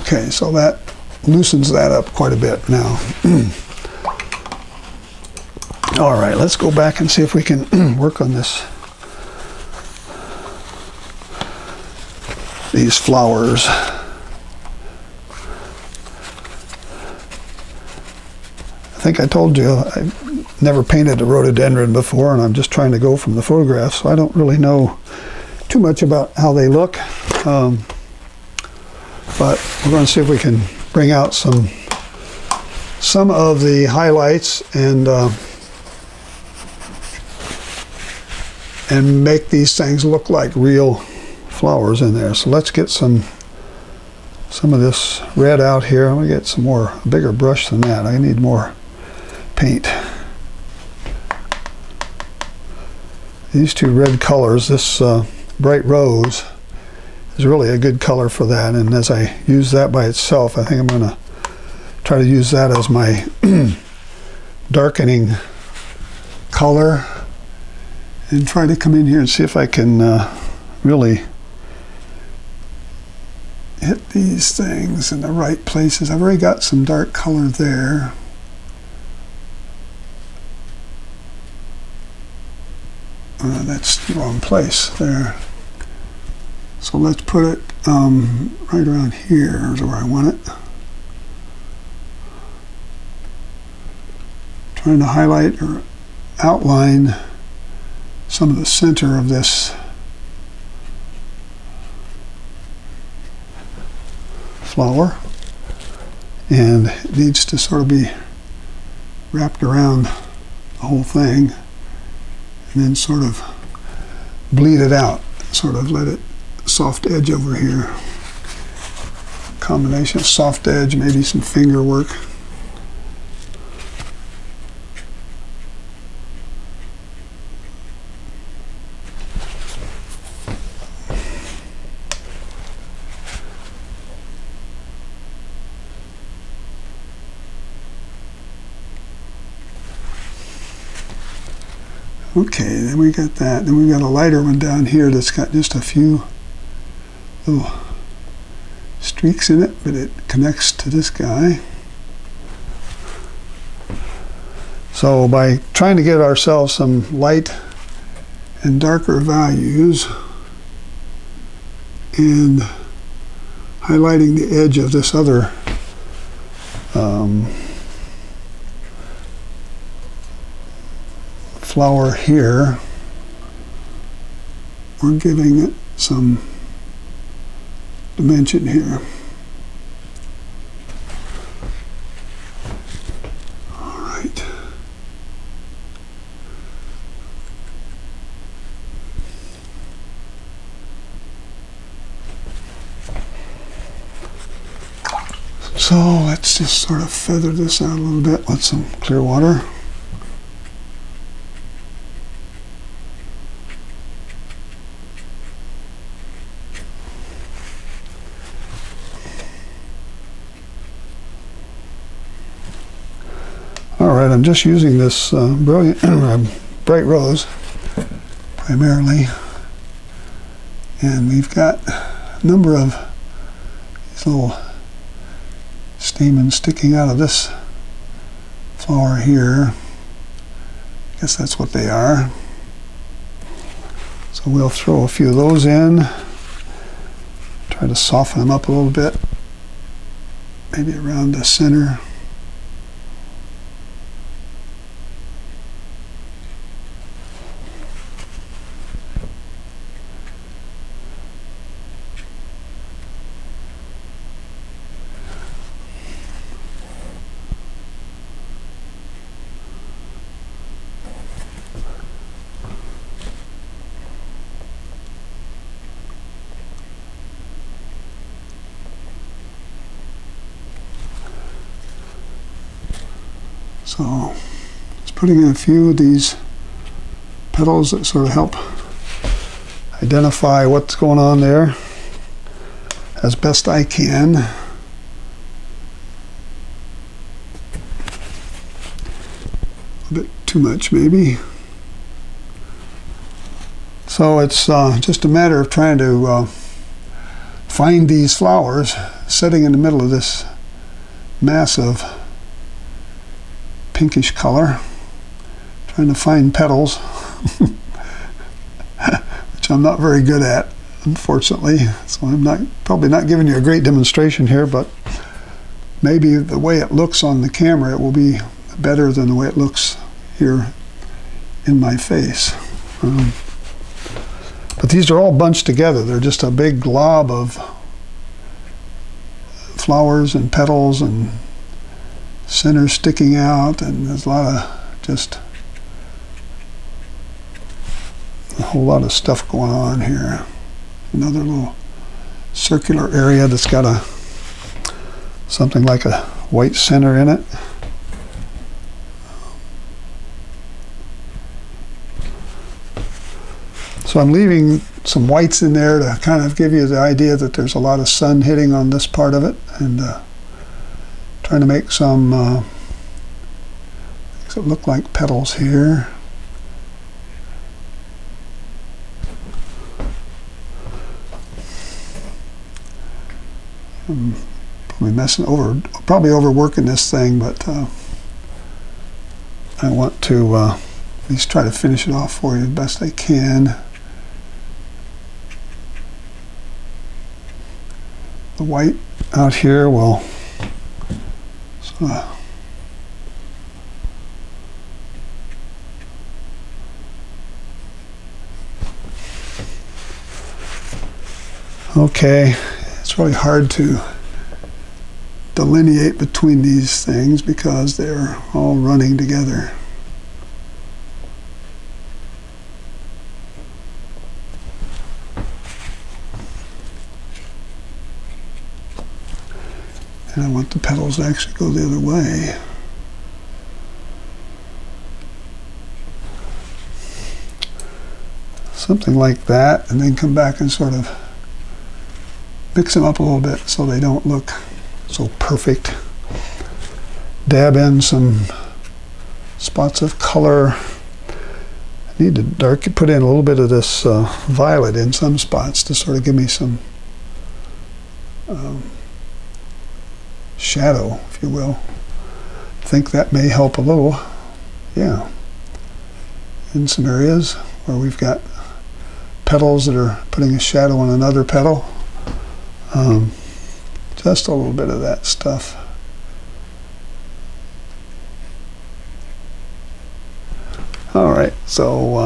Okay, so that loosens that up quite a bit now. All right, let's go back and see if we can work on this. These flowers. I think I told you I've never painted a rhododendron before, and I'm just trying to go from the photographs, so I don't really know too much about how they look. But we're going to see if we can bring out some of the highlights and make these things look like real flowers in there. So let's get some of this red out here. I'm going to get some more, a bigger brush than that. I need more paint. These two red colors, this bright rose is really a good color for that, and as I use that by itself, I think I'm going to try to use that as my darkening color and try to come in here and see if I can really hit these things in the right places. I've already got some dark color there. That's the wrong place there. So let's put it right around here is where I want it. Trying to highlight or outline some of the center of this flower, and it needs to sort of be wrapped around the whole thing and then sort of bleed it out, sort of let it soft edge over here. Combination of soft edge, maybe some finger work. Okay, then we got that. Then we got a lighter one down here that's got just a few little streaks in it, but it connects to this guy. So by trying to give ourselves some light and darker values and highlighting the edge of this other flower here, we're giving it some dimension here. All right. So let's just sort of feather this out a little bit with some clear water. I'm just using this brilliant bright rose primarily, and we've got a number of these little stamens sticking out of this flower here. I guess that's what they are. So we'll throw a few of those in, try to soften them up a little bit, maybe around the center. So just putting in a few of these petals that sort of help identify what's going on there as best I can. A bit too much maybe. So it's just a matter of trying to find these flowers sitting in the middle of this massive pinkish color, trying to find petals, which I'm not very good at, unfortunately. So I'm not probably not giving you a great demonstration here, but maybe the way it looks on the camera, it will be better than the way it looks here in my face. But these are all bunched together. They're just a big glob of flowers and petals and center sticking out, and there's a lot of just a whole lot of stuff going on here. Another little circular area that's got a something like a white center in it. So I'm leaving some whites in there to kind of give you the idea that there's a lot of sun hitting on this part of it, and trying to make some things that look like petals here. I'm probably overworking this thing, but I want to at least try to finish it off for you the best I can. the white out here will sort of okay, it's really hard to delineate between these things because they're all running together. And I want the petals to actually go the other way. Something like that, and then come back and sort of mix them up a little bit so they don't look so perfect. Dab in some spots of color. I need to put in a little bit of this violet in some spots to sort of give me some shadow, if you will. I think that may help a little. Yeah. In some areas where we've got petals that are putting a shadow on another petal. Just a little bit of that stuff. All right, so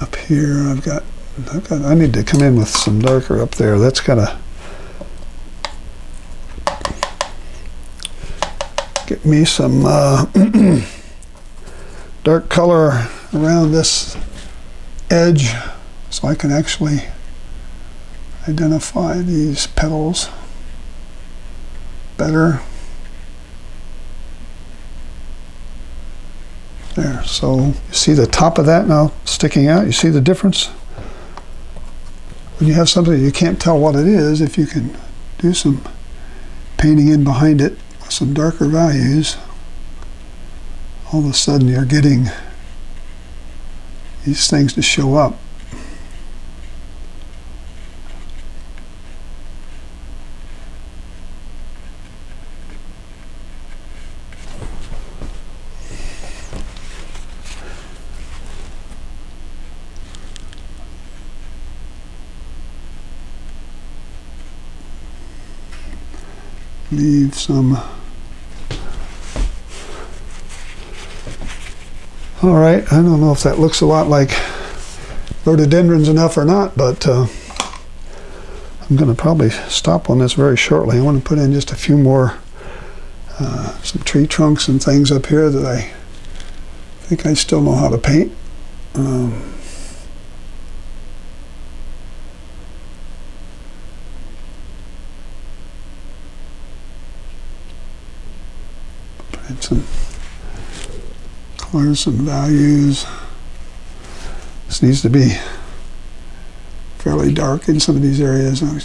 up here I need to come in with some darker up there. That's gotta get me some dark color around this edge so I can actually identify these petals better. There, so you see the top of that now sticking out? You see the difference? When you have something you can't tell what it is, if you can do some painting in behind it with some darker values, all of a sudden you're getting these things to show up. Leave some. All right, I don't know if that looks a lot like rhododendrons enough or not, but I'm going to probably stop on this very shortly. I want to put in just a few more, some tree trunks and things up here that I think I still know how to paint. Some colors and values. This needs to be fairly dark in some of these areas. I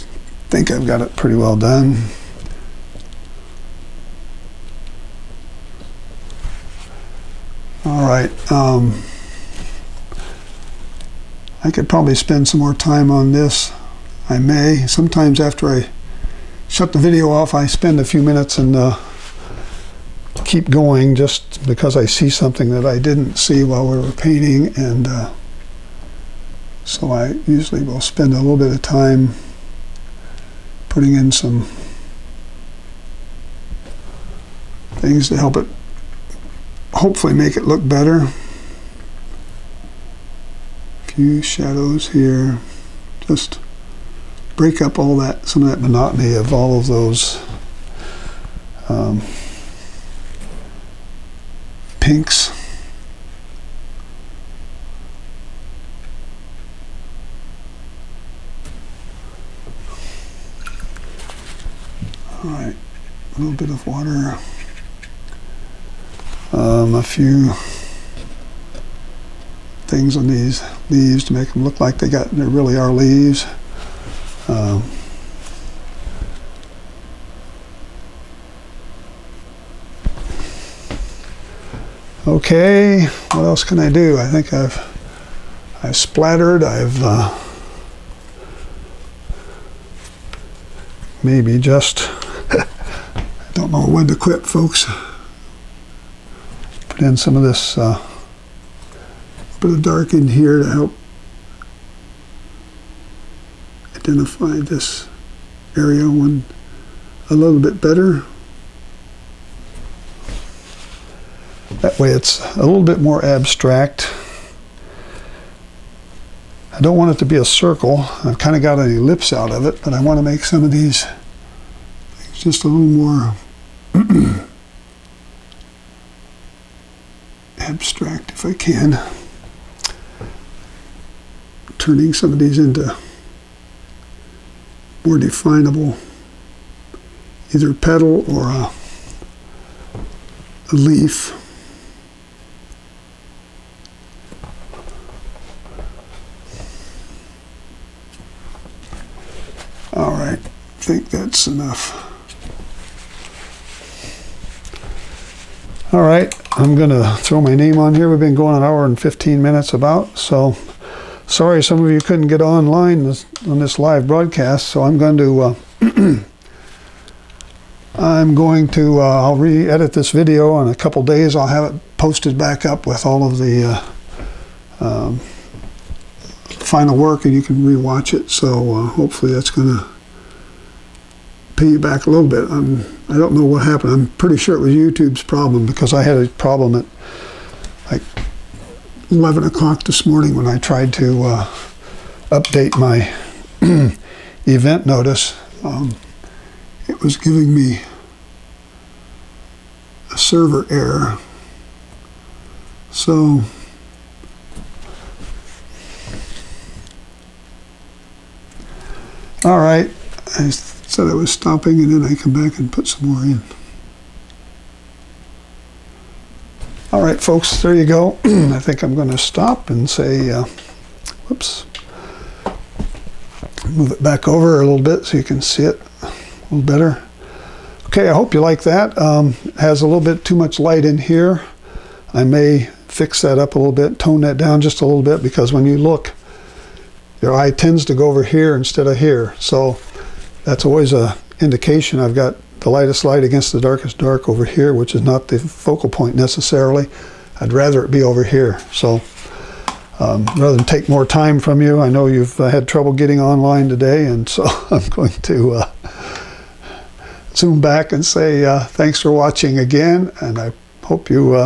think I've got it pretty well done. All right. I could probably spend some more time on this. I may. Sometimes after I shut the video off, I spend a few minutes and keep going just because I see something that I didn't see while we were painting, and so I usually will spend a little bit of time putting in some things to help it hopefully make it look better. A few shadows here, just break up all that, some of that monotony of all of those pinks. All right, a little bit of water, a few things on these leaves to make them look like they really are leaves. Okay, what else can I do? I think I've splattered, I've maybe just, I don't know when to quit, folks. Put in some of this, bit of dark in here to help identify this area one a little bit better. That way it's a little bit more abstract. I don't want it to be a circle. I've kind of got an ellipse out of it, but I want to make some of these things just a little more abstract if I can. Turning some of these into more definable, either petal or a leaf. Alright, I think that's enough. Alright, I'm going to throw my name on here. We've been going an hour and 15 minutes about, so sorry some of you couldn't get online on this live broadcast, so I'm going to I'll re-edit this video in a couple days. I'll have it posted back up with all of the final work, and you can re-watch it, so hopefully that's going to pay you back a little bit. I don't know what happened. I'm pretty sure it was YouTube's problem, because I had a problem at like 11 o'clock this morning when I tried to update my event notice. It was giving me a server error. So all right, I said I was stopping, and then I come back and put some more in. All right, folks, there you go. I think I'm going to stop and say, whoops, move it back over a little bit so you can see it a little better. Okay, I hope you like that. It has a little bit too much light in here. I may fix that up a little bit, tone that down just a little bit, because when you look, your eye tends to go over here instead of here, so that's always a indication. I've got the lightest light against the darkest dark over here, which is not the focal point necessarily. I'd rather it be over here. So rather than take more time from you, I know you've had trouble getting online today, and so I'm going to zoom back and say thanks for watching again, and I hope you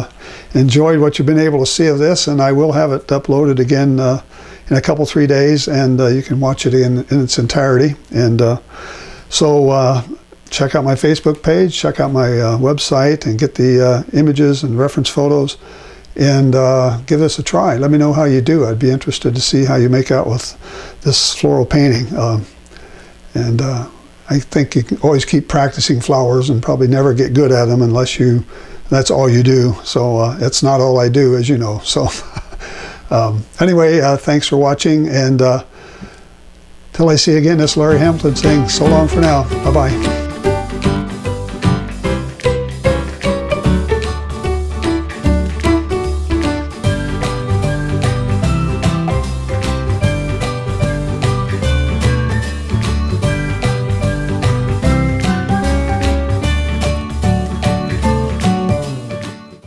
enjoyed what you've been able to see of this, and I will have it uploaded again in a couple, 3 days, and you can watch it in its entirety. And so check out my Facebook page, check out my website, and get the images and reference photos, and give this a try. Let me know how you do. I'd be interested to see how you make out with this floral painting. I think you can always keep practicing flowers and probably never get good at them unless that's all you do. So it's not all I do, as you know. So. Anyway, thanks for watching, and till I see you again, this is Larry Hamilton saying so long for now. Bye-bye.